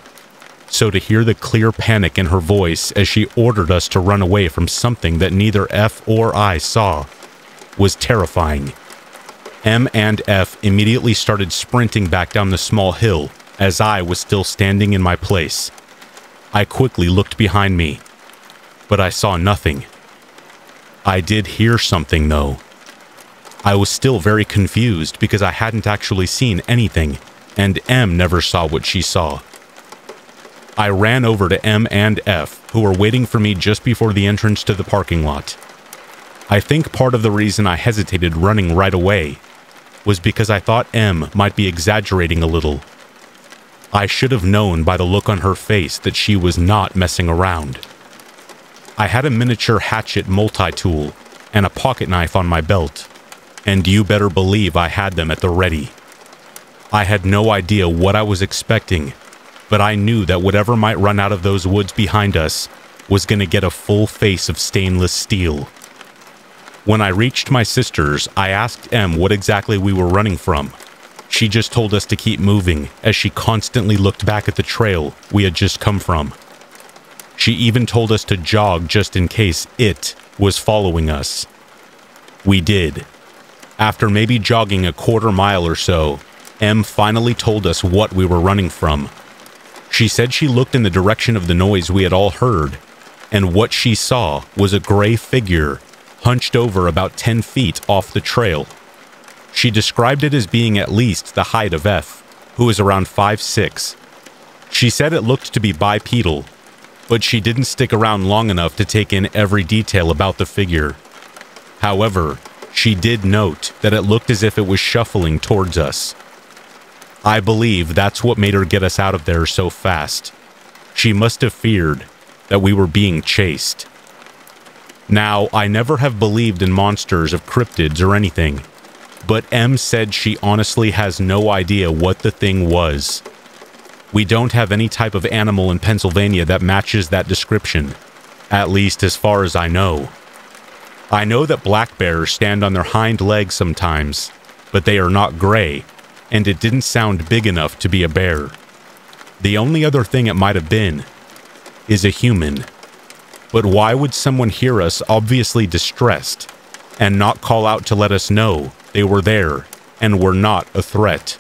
So to hear the clear panic in her voice as she ordered us to run away from something that neither F or I saw was terrifying. M and F immediately started sprinting back down the small hill as I was still standing in my place. I quickly looked behind me, but I saw nothing. I did hear something though. I was still very confused because I hadn't actually seen anything, and M never saw what she saw. I ran over to M and F, who were waiting for me just before the entrance to the parking lot. I think part of the reason I hesitated running right away was because I thought M might be exaggerating a little. I should have known by the look on her face that she was not messing around. I had a miniature hatchet multi-tool and a pocket knife on my belt, and you better believe I had them at the ready. I had no idea what I was expecting, but I knew that whatever might run out of those woods behind us was going to get a full face of stainless steel. When I reached my sister's, I asked M what exactly we were running from. She just told us to keep moving, as she constantly looked back at the trail we had just come from. She even told us to jog just in case it was following us. We did. After maybe jogging a quarter mile or so, M finally told us what we were running from. She said she looked in the direction of the noise we had all heard, and what she saw was a gray figure hunched over about 10 feet off the trail. She described it as being at least the height of F, who is around 5'6". She said it looked to be bipedal, but she didn't stick around long enough to take in every detail about the figure. However, she did note that it looked as if it was shuffling towards us. I believe that's what made her get us out of there so fast. She must have feared that we were being chased. Now, I never have believed in monsters of cryptids or anything, but M said she honestly has no idea what the thing was. We don't have any type of animal in Pennsylvania that matches that description, at least as far as I know. I know that black bears stand on their hind legs sometimes, but they are not gray, and it didn't sound big enough to be a bear. The only other thing it might have been is a human. But why would someone hear us obviously distressed and not call out to let us know they were there and were not a threat?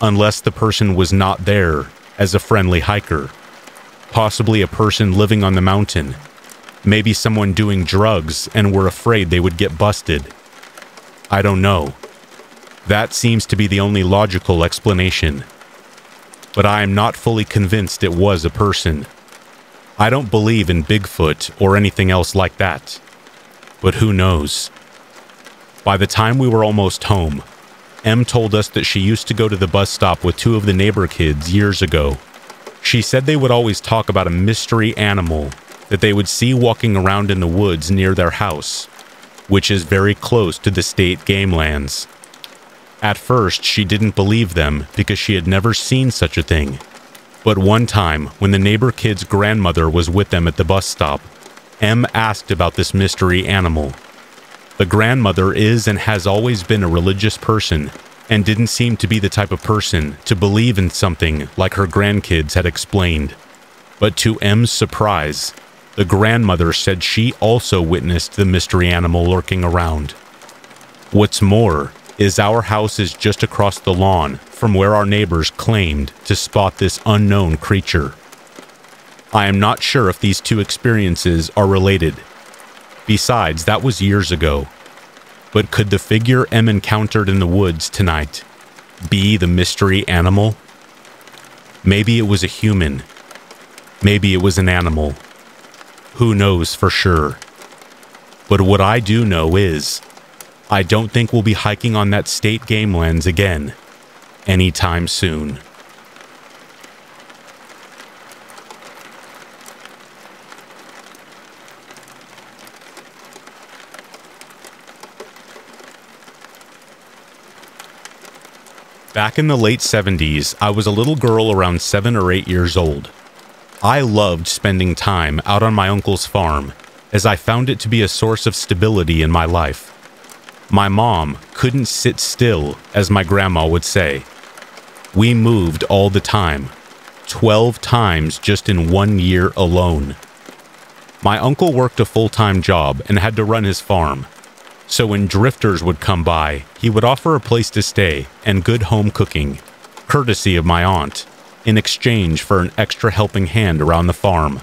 Unless the person was not there as a friendly hiker. Possibly a person living on the mountain. Maybe someone doing drugs and were afraid they would get busted. I don't know. That seems to be the only logical explanation. But I am not fully convinced it was a person. I don't believe in Bigfoot or anything else like that, but who knows? By the time we were almost home, M told us that she used to go to the bus stop with two of the neighbor kids years ago. She said they would always talk about a mystery animal that they would see walking around in the woods near their house, which is very close to the state game lands. At first, she didn't believe them because she had never seen such a thing. But one time, when the neighbor kid's grandmother was with them at the bus stop, M asked about this mystery animal. The grandmother is and has always been a religious person and didn't seem to be the type of person to believe in something like her grandkids had explained. But to M's surprise, the grandmother said she also witnessed the mystery animal lurking around. What's more is our house is just across the lawn from where our neighbors claimed to spot this unknown creature. I am not sure if these two experiences are related. Besides, that was years ago. But could the figure M encountered in the woods tonight be the mystery animal? Maybe it was a human. Maybe it was an animal. Who knows for sure? But what I do know is, I don't think we'll be hiking on that state game lands again anytime soon. Back in the late 70s, I was a little girl around 7 or 8 years old. I loved spending time out on my uncle's farm, as I found it to be a source of stability in my life. My mom couldn't sit still, as my grandma would say. We moved all the time, 12 times just in 1 year alone. My uncle worked a full-time job and had to run his farm, so when drifters would come by, he would offer a place to stay and good home cooking, courtesy of my aunt, in exchange for an extra helping hand around the farm.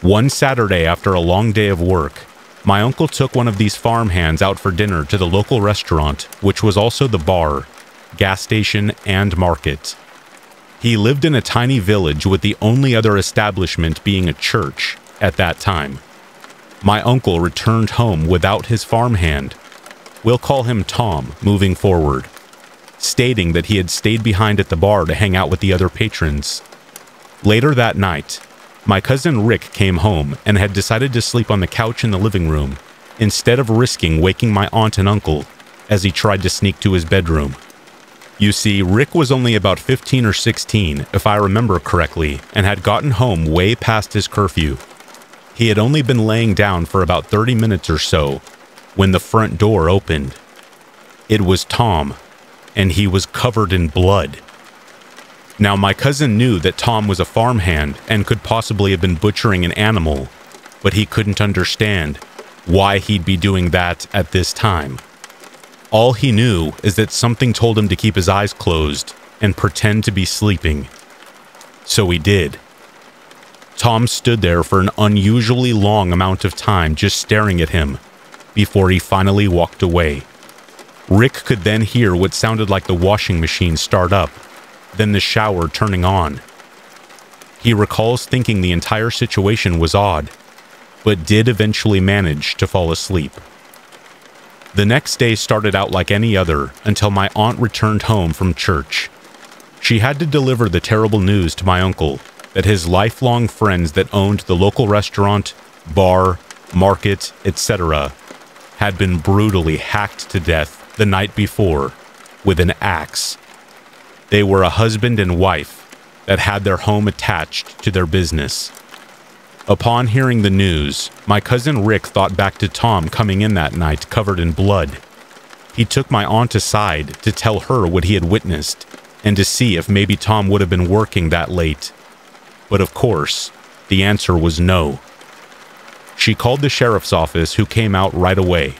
One Saturday after a long day of work, my uncle took one of these farmhands out for dinner to the local restaurant, which was also the bar, gas station, and market. He lived in a tiny village with the only other establishment being a church at that time. My uncle returned home without his farmhand, we'll call him Tom moving forward, stating that he had stayed behind at the bar to hang out with the other patrons. Later that night, my cousin Rick came home and had decided to sleep on the couch in the living room instead of risking waking my aunt and uncle as he tried to sneak to his bedroom. You see, Rick was only about 15 or 16, if I remember correctly, and had gotten home way past his curfew. He had only been laying down for about 30 minutes or so when the front door opened. It was Tom, and he was covered in blood. Now, my cousin knew that Tom was a farmhand and could possibly have been butchering an animal, but he couldn't understand why he'd be doing that at this time. All he knew is that something told him to keep his eyes closed and pretend to be sleeping. So he did. Tom stood there for an unusually long amount of time just staring at him before he finally walked away. Rick could then hear what sounded like the washing machine start up, then the shower turning on. He recalls thinking the entire situation was odd, but did eventually manage to fall asleep. The next day started out like any other until my aunt returned home from church. She had to deliver the terrible news to my uncle that his lifelong friends that owned the local restaurant, bar, market, etc. had been brutally hacked to death the night before with an axe. They were a husband and wife that had their home attached to their business. Upon hearing the news, my cousin Rick thought back to Tom coming in that night covered in blood. He took my aunt aside to tell her what he had witnessed and to see if maybe Tom would have been working that late. But of course, the answer was no. She called the sheriff's office, who came out right away.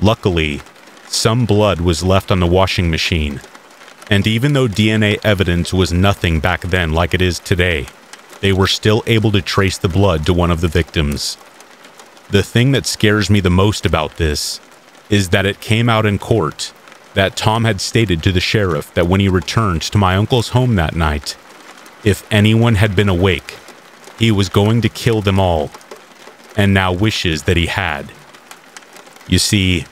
Luckily, some blood was left on the washing machine. And even though DNA evidence was nothing back then like it is today, they were still able to trace the blood to one of the victims. The thing that scares me the most about this is that it came out in court that Tom had stated to the sheriff that when he returned to my uncle's home that night, if anyone had been awake, he was going to kill them all, and now wishes that he had. You see,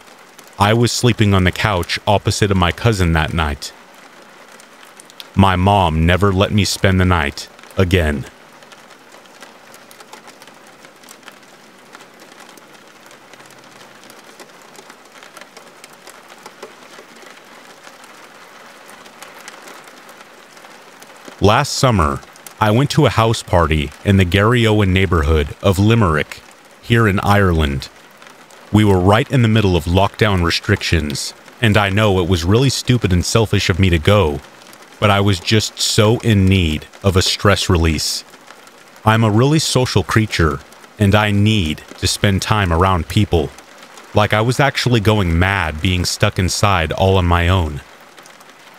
I was sleeping on the couch opposite of my cousin that night. My mom never let me spend the night again. Last summer, I went to a house party in the Gary Owen neighborhood of Limerick, here in Ireland. We were right in the middle of lockdown restrictions, and I know it was really stupid and selfish of me to go, but I was just so in need of a stress release. I'm a really social creature, and I need to spend time around people. Like I was actually going mad being stuck inside all on my own.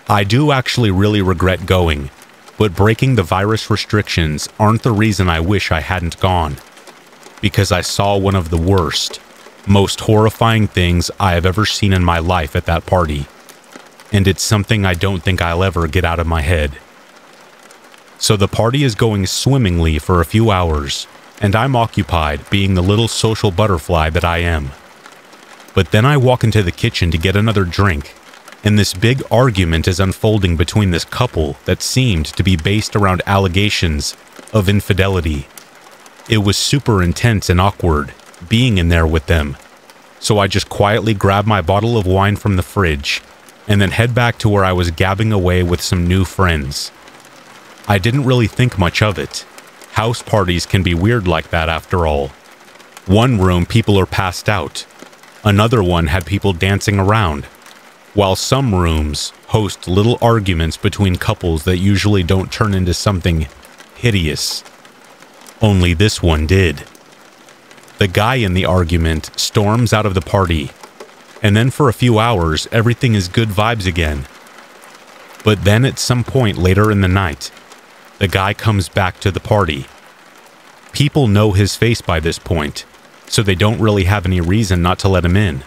I do actually really regret going, but breaking the virus restrictions aren't the reason I wish I hadn't gone, because I saw one of the worst, most horrifying things I have ever seen in my life at that party, and it's something I don't think I'll ever get out of my head. So the party is going swimmingly for a few hours, and I'm occupied being the little social butterfly that I am. But then I walk into the kitchen to get another drink, and this big argument is unfolding between this couple that seemed to be based around allegations of infidelity. It was super intense and awkward being in there with them, so I just quietly grab my bottle of wine from the fridge and then head back to where I was gabbing away with some new friends. I didn't really think much of it. House parties can be weird like that after all. One room people are passed out, another one had people dancing around, while some rooms host little arguments between couples that usually don't turn into something hideous. Only this one did. The guy in the argument storms out of the party, and then for a few hours everything is good vibes again. But then at some point later in the night, the guy comes back to the party. People know his face by this point, so they don't really have any reason not to let him in.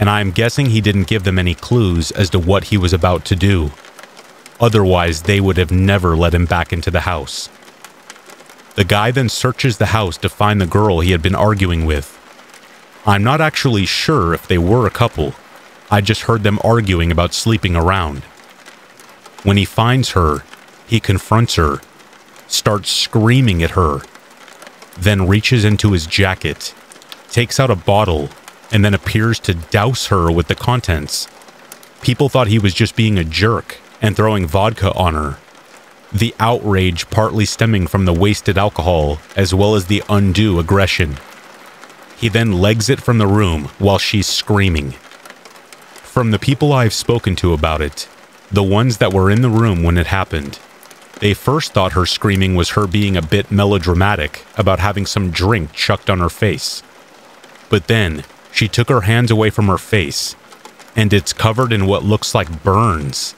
And I am guessing he didn't give them any clues as to what he was about to do. Otherwise, they would have never let him back into the house. The guy then searches the house to find the girl he had been arguing with. I'm not actually sure if they were a couple. I just heard them arguing about sleeping around. When he finds her, he confronts her, starts screaming at her, then reaches into his jacket, takes out a bottle, and then appears to douse her with the contents. People thought he was just being a jerk and throwing vodka on her. The outrage partly stemming from the wasted alcohol as well as the undue aggression. He then legs it from the room while she's screaming. From the people I've spoken to about it, the ones that were in the room when it happened, they first thought her screaming was her being a bit melodramatic about having some drink chucked on her face. But then, she took her hands away from her face, and it's covered in what looks like burns.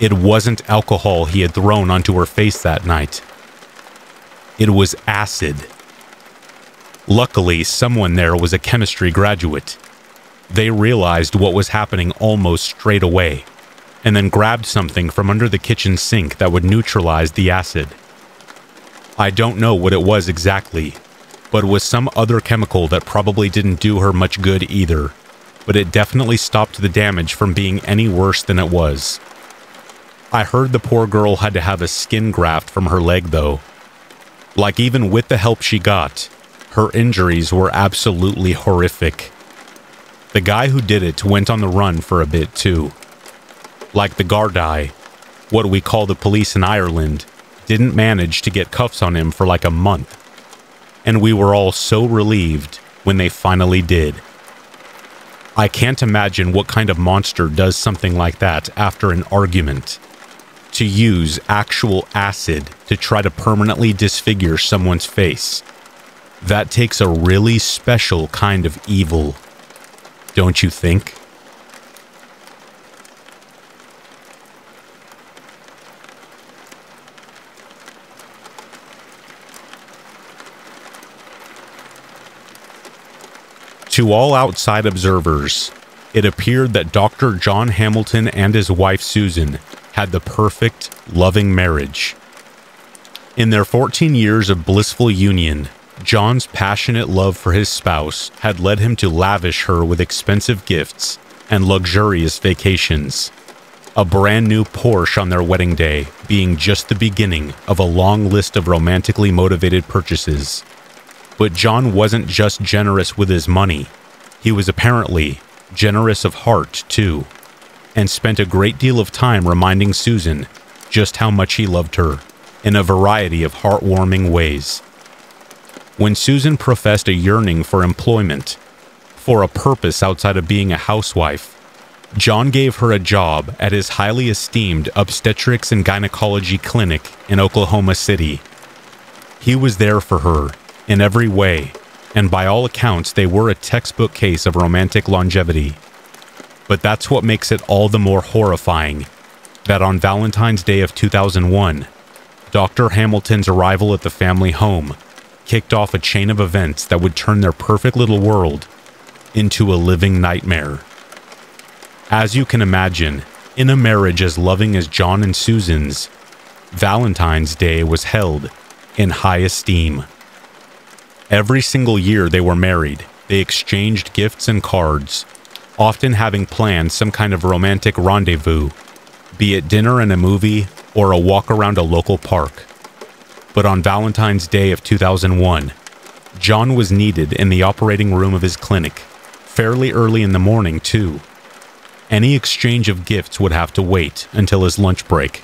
It wasn't alcohol he had thrown onto her face that night. It was acid. Luckily, someone there was a chemistry graduate. They realized what was happening almost straight away, and then grabbed something from under the kitchen sink that would neutralize the acid. I don't know what it was exactly, but it was some other chemical that probably didn't do her much good either, but it definitely stopped the damage from being any worse than it was. I heard the poor girl had to have a skin graft from her leg though. Like even with the help she got, her injuries were absolutely horrific. The guy who did it went on the run for a bit too. Like the Gardaí, what we call the police in Ireland, didn't manage to get cuffs on him for like a month. And we were all so relieved when they finally did. I can't imagine what kind of monster does something like that after an argument. To use actual acid to try to permanently disfigure someone's face. That takes a really special kind of evil, don't you think? To all outside observers, it appeared that Dr. John Hamilton and his wife Susan had the perfect, loving marriage. In their 14 years of blissful union, John's passionate love for his spouse had led him to lavish her with expensive gifts and luxurious vacations, a brand new Porsche on their wedding day being just the beginning of a long list of romantically motivated purchases. But John wasn't just generous with his money, he was apparently generous of heart too, and spent a great deal of time reminding Susan just how much he loved her in a variety of heartwarming ways. When Susan professed a yearning for employment, for a purpose outside of being a housewife, John gave her a job at his highly esteemed obstetrics and gynecology clinic in Oklahoma City. He was there for her in every way, and by all accounts, they were a textbook case of romantic longevity. But that's what makes it all the more horrifying, that on Valentine's Day of 2001, Dr. Hamilton's arrival at the family home kicked off a chain of events that would turn their perfect little world into a living nightmare. As you can imagine, in a marriage as loving as John and Susan's, Valentine's Day was held in high esteem. Every single year they were married, they exchanged gifts and cards, often having planned some kind of romantic rendezvous, be it dinner and a movie or a walk around a local park. But on Valentine's Day of 2001, John was needed in the operating room of his clinic, fairly early in the morning too. Any exchange of gifts would have to wait until his lunch break.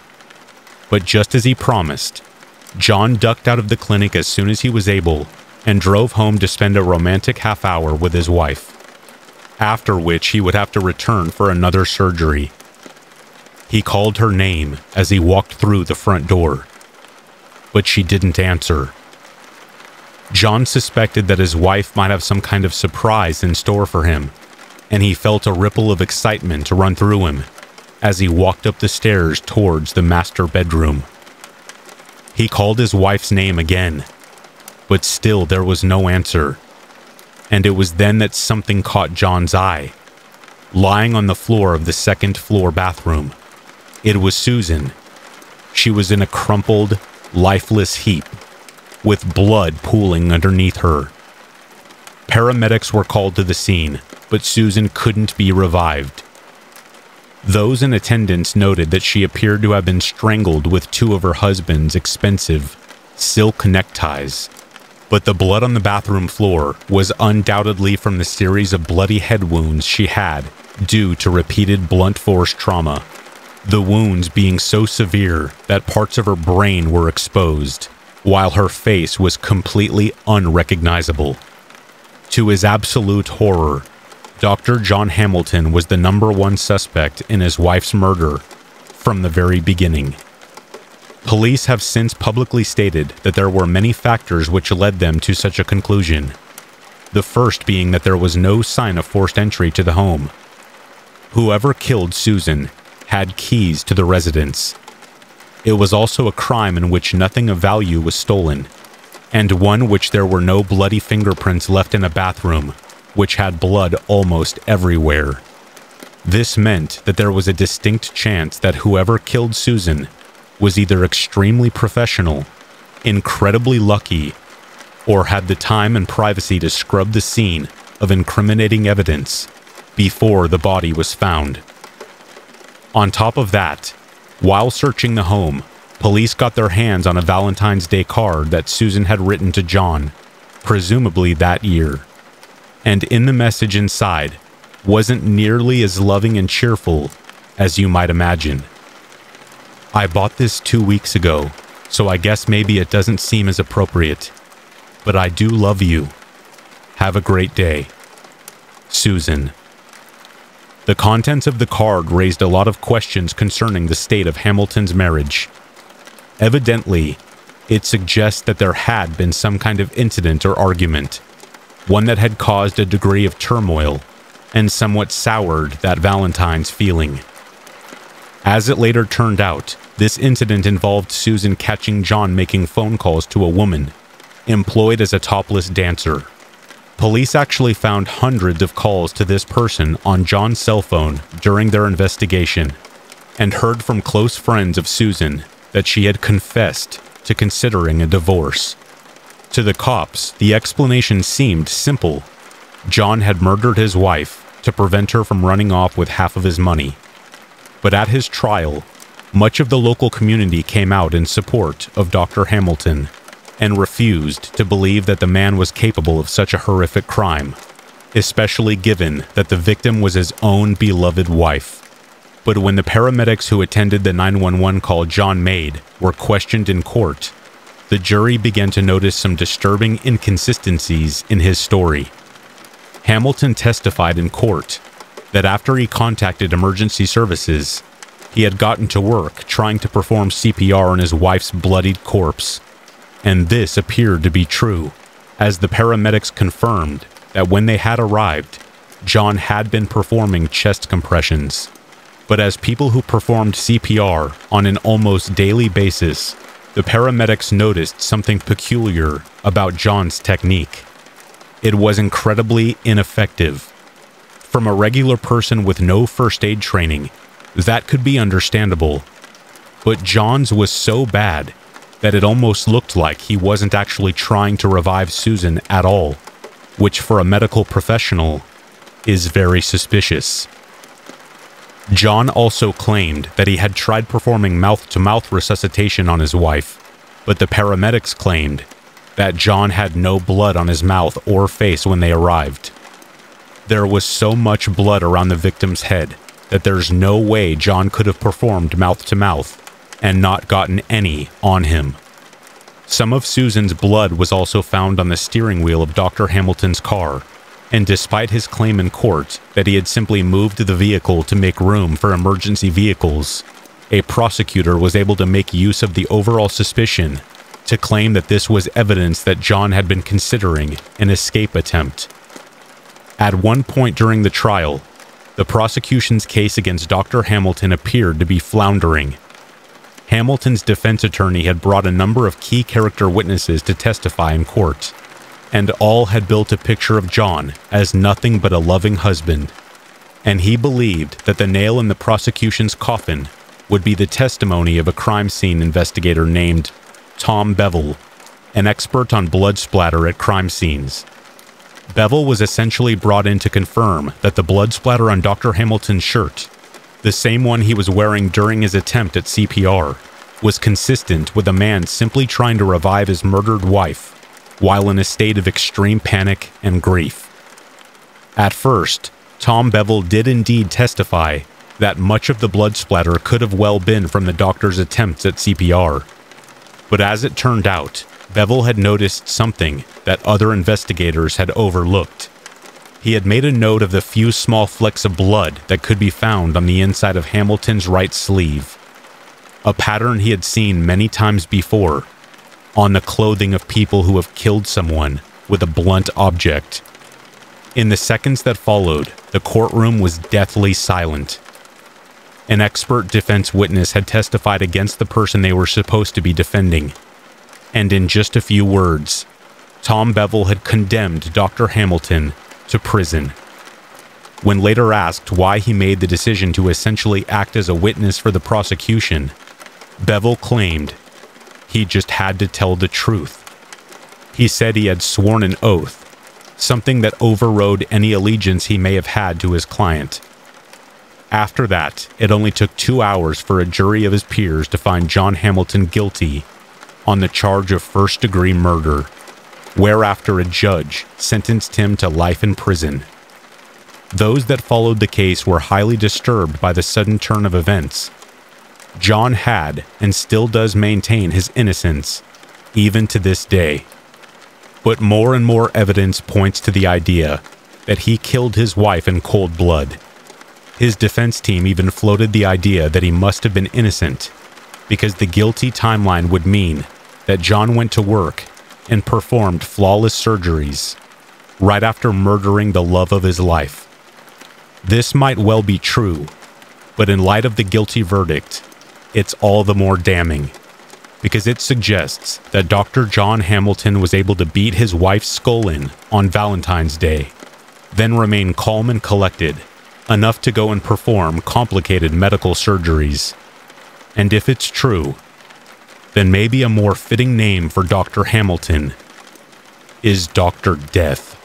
But just as he promised, John ducked out of the clinic as soon as he was able and drove home to spend a romantic half hour with his wife, after which he would have to return for another surgery. He called her name as he walked through the front door, but she didn't answer. John suspected that his wife might have some kind of surprise in store for him, and he felt a ripple of excitement run through him as he walked up the stairs towards the master bedroom. He called his wife's name again, but still there was no answer, and it was then that something caught John's eye. Lying on the floor of the second-floor bathroom, it was Susan. She was in a crumpled, lifeless heap, with blood pooling underneath her. Paramedics were called to the scene, but Susan couldn't be revived. Those in attendance noted that she appeared to have been strangled with two of her husband's expensive silk neckties, but the blood on the bathroom floor was undoubtedly from the series of bloody head wounds she had due to repeated blunt force trauma, the wounds being so severe that parts of her brain were exposed, while her face was completely unrecognizable. To his absolute horror, Dr. John Hamilton was the #1 suspect in his wife's murder from the very beginning. Police have since publicly stated that there were many factors which led them to such a conclusion, the first being that there was no sign of forced entry to the home. Whoever killed Susan had keys to the residence. It was also a crime in which nothing of value was stolen, and one in which there were no bloody fingerprints left in a bathroom, which had blood almost everywhere. This meant that there was a distinct chance that whoever killed Susan was either extremely professional, incredibly lucky, or had the time and privacy to scrub the scene of incriminating evidence before the body was found. On top of that, while searching the home, police got their hands on a Valentine's Day card that Susan had written to John, presumably that year. And in the message inside wasn't nearly as loving and cheerful as you might imagine. "I bought this 2 weeks ago, so I guess maybe it doesn't seem as appropriate. But I do love you. Have a great day. Susan." The contents of the card raised a lot of questions concerning the state of Hamilton's marriage. Evidently, it suggests that there had been some kind of incident or argument, one that had caused a degree of turmoil and somewhat soured that Valentine's feeling. As it later turned out, this incident involved Susan catching John making phone calls to a woman employed as a topless dancer. Police actually found hundreds of calls to this person on John's cell phone during their investigation, and heard from close friends of Susan that she had confessed to considering a divorce. To the cops, the explanation seemed simple. John had murdered his wife to prevent her from running off with half of his money. But at his trial, much of the local community came out in support of Dr. Hamilton and refused to believe that the man was capable of such a horrific crime, especially given that the victim was his own beloved wife. but when the paramedics who attended the 911 call John made were questioned in court, the jury began to notice some disturbing inconsistencies in his story. Hamilton testified in court that after he contacted emergency services, he had gotten to work trying to perform CPR on his wife's bloodied corpse, and this appeared to be true, as the paramedics confirmed that when they had arrived, John had been performing chest compressions. But as people who performed CPR on an almost daily basis, the paramedics noticed something peculiar about John's technique. It was incredibly ineffective. From a regular person with no first aid training, that could be understandable, but John's was so bad that it almost looked like he wasn't actually trying to revive Susan at all, which for a medical professional is very suspicious. John also claimed that he had tried performing mouth-to-mouth resuscitation on his wife, but the paramedics claimed that John had no blood on his mouth or face when they arrived. There was so much blood around the victim's head that there's no way John could have performed mouth-to-mouth and not gotten any on him. Some of Susan's blood was also found on the steering wheel of Dr. Hamilton's car, and despite his claim in court that he had simply moved the vehicle to make room for emergency vehicles, a prosecutor was able to make use of the overall suspicion to claim that this was evidence that John had been considering an escape attempt. At one point during the trial, the prosecution's case against Dr. Hamilton appeared to be floundering. Hamilton's defense attorney had brought a number of key character witnesses to testify in court, and all had built a picture of John as nothing but a loving husband, and he believed that the nail in the prosecution's coffin would be the testimony of a crime scene investigator named Tom Bevel, an expert on blood splatter at crime scenes. Bevel was essentially brought in to confirm that the blood splatter on Dr. Hamilton's shirt, the same one he was wearing during his attempt at CPR, was consistent with a man simply trying to revive his murdered wife while in a state of extreme panic and grief. At first, Tom Bevel did indeed testify that much of the blood splatter could have well been from the doctor's attempts at CPR. But as it turned out, Bevel had noticed something that other investigators had overlooked. He had made a note of the few small flecks of blood that could be found on the inside of Hamilton's right sleeve, a pattern he had seen many times before on the clothing of people who have killed someone with a blunt object. In the seconds that followed, the courtroom was deathly silent. An expert defense witness had testified against the person they were supposed to be defending, and in just a few words, Tom Bevel had condemned Dr. Hamilton to prison. When later asked why he made the decision to essentially act as a witness for the prosecution, Bevel claimed he just had to tell the truth. He said he had sworn an oath, something that overrode any allegiance he may have had to his client. After that, it only took 2 hours for a jury of his peers to find John Hamilton guilty on the charge of first-degree murder, whereafter a judge sentenced him to life in prison. Those that followed the case were highly disturbed by the sudden turn of events. John had, and still does, maintain his innocence, even to this day. But more and more evidence points to the idea that he killed his wife in cold blood. His defense team even floated the idea that he must have been innocent, because the guilty timeline would mean that John went to work and performed flawless surgeries right after murdering the love of his life. This might well be true, but in light of the guilty verdict, it's all the more damning, because it suggests that Dr. John Hamilton was able to beat his wife's skull in on Valentine's Day, then remain calm and collected, enough to go and perform complicated medical surgeries. And if it's true, then maybe a more fitting name for Dr. Hamilton is Dr. Death.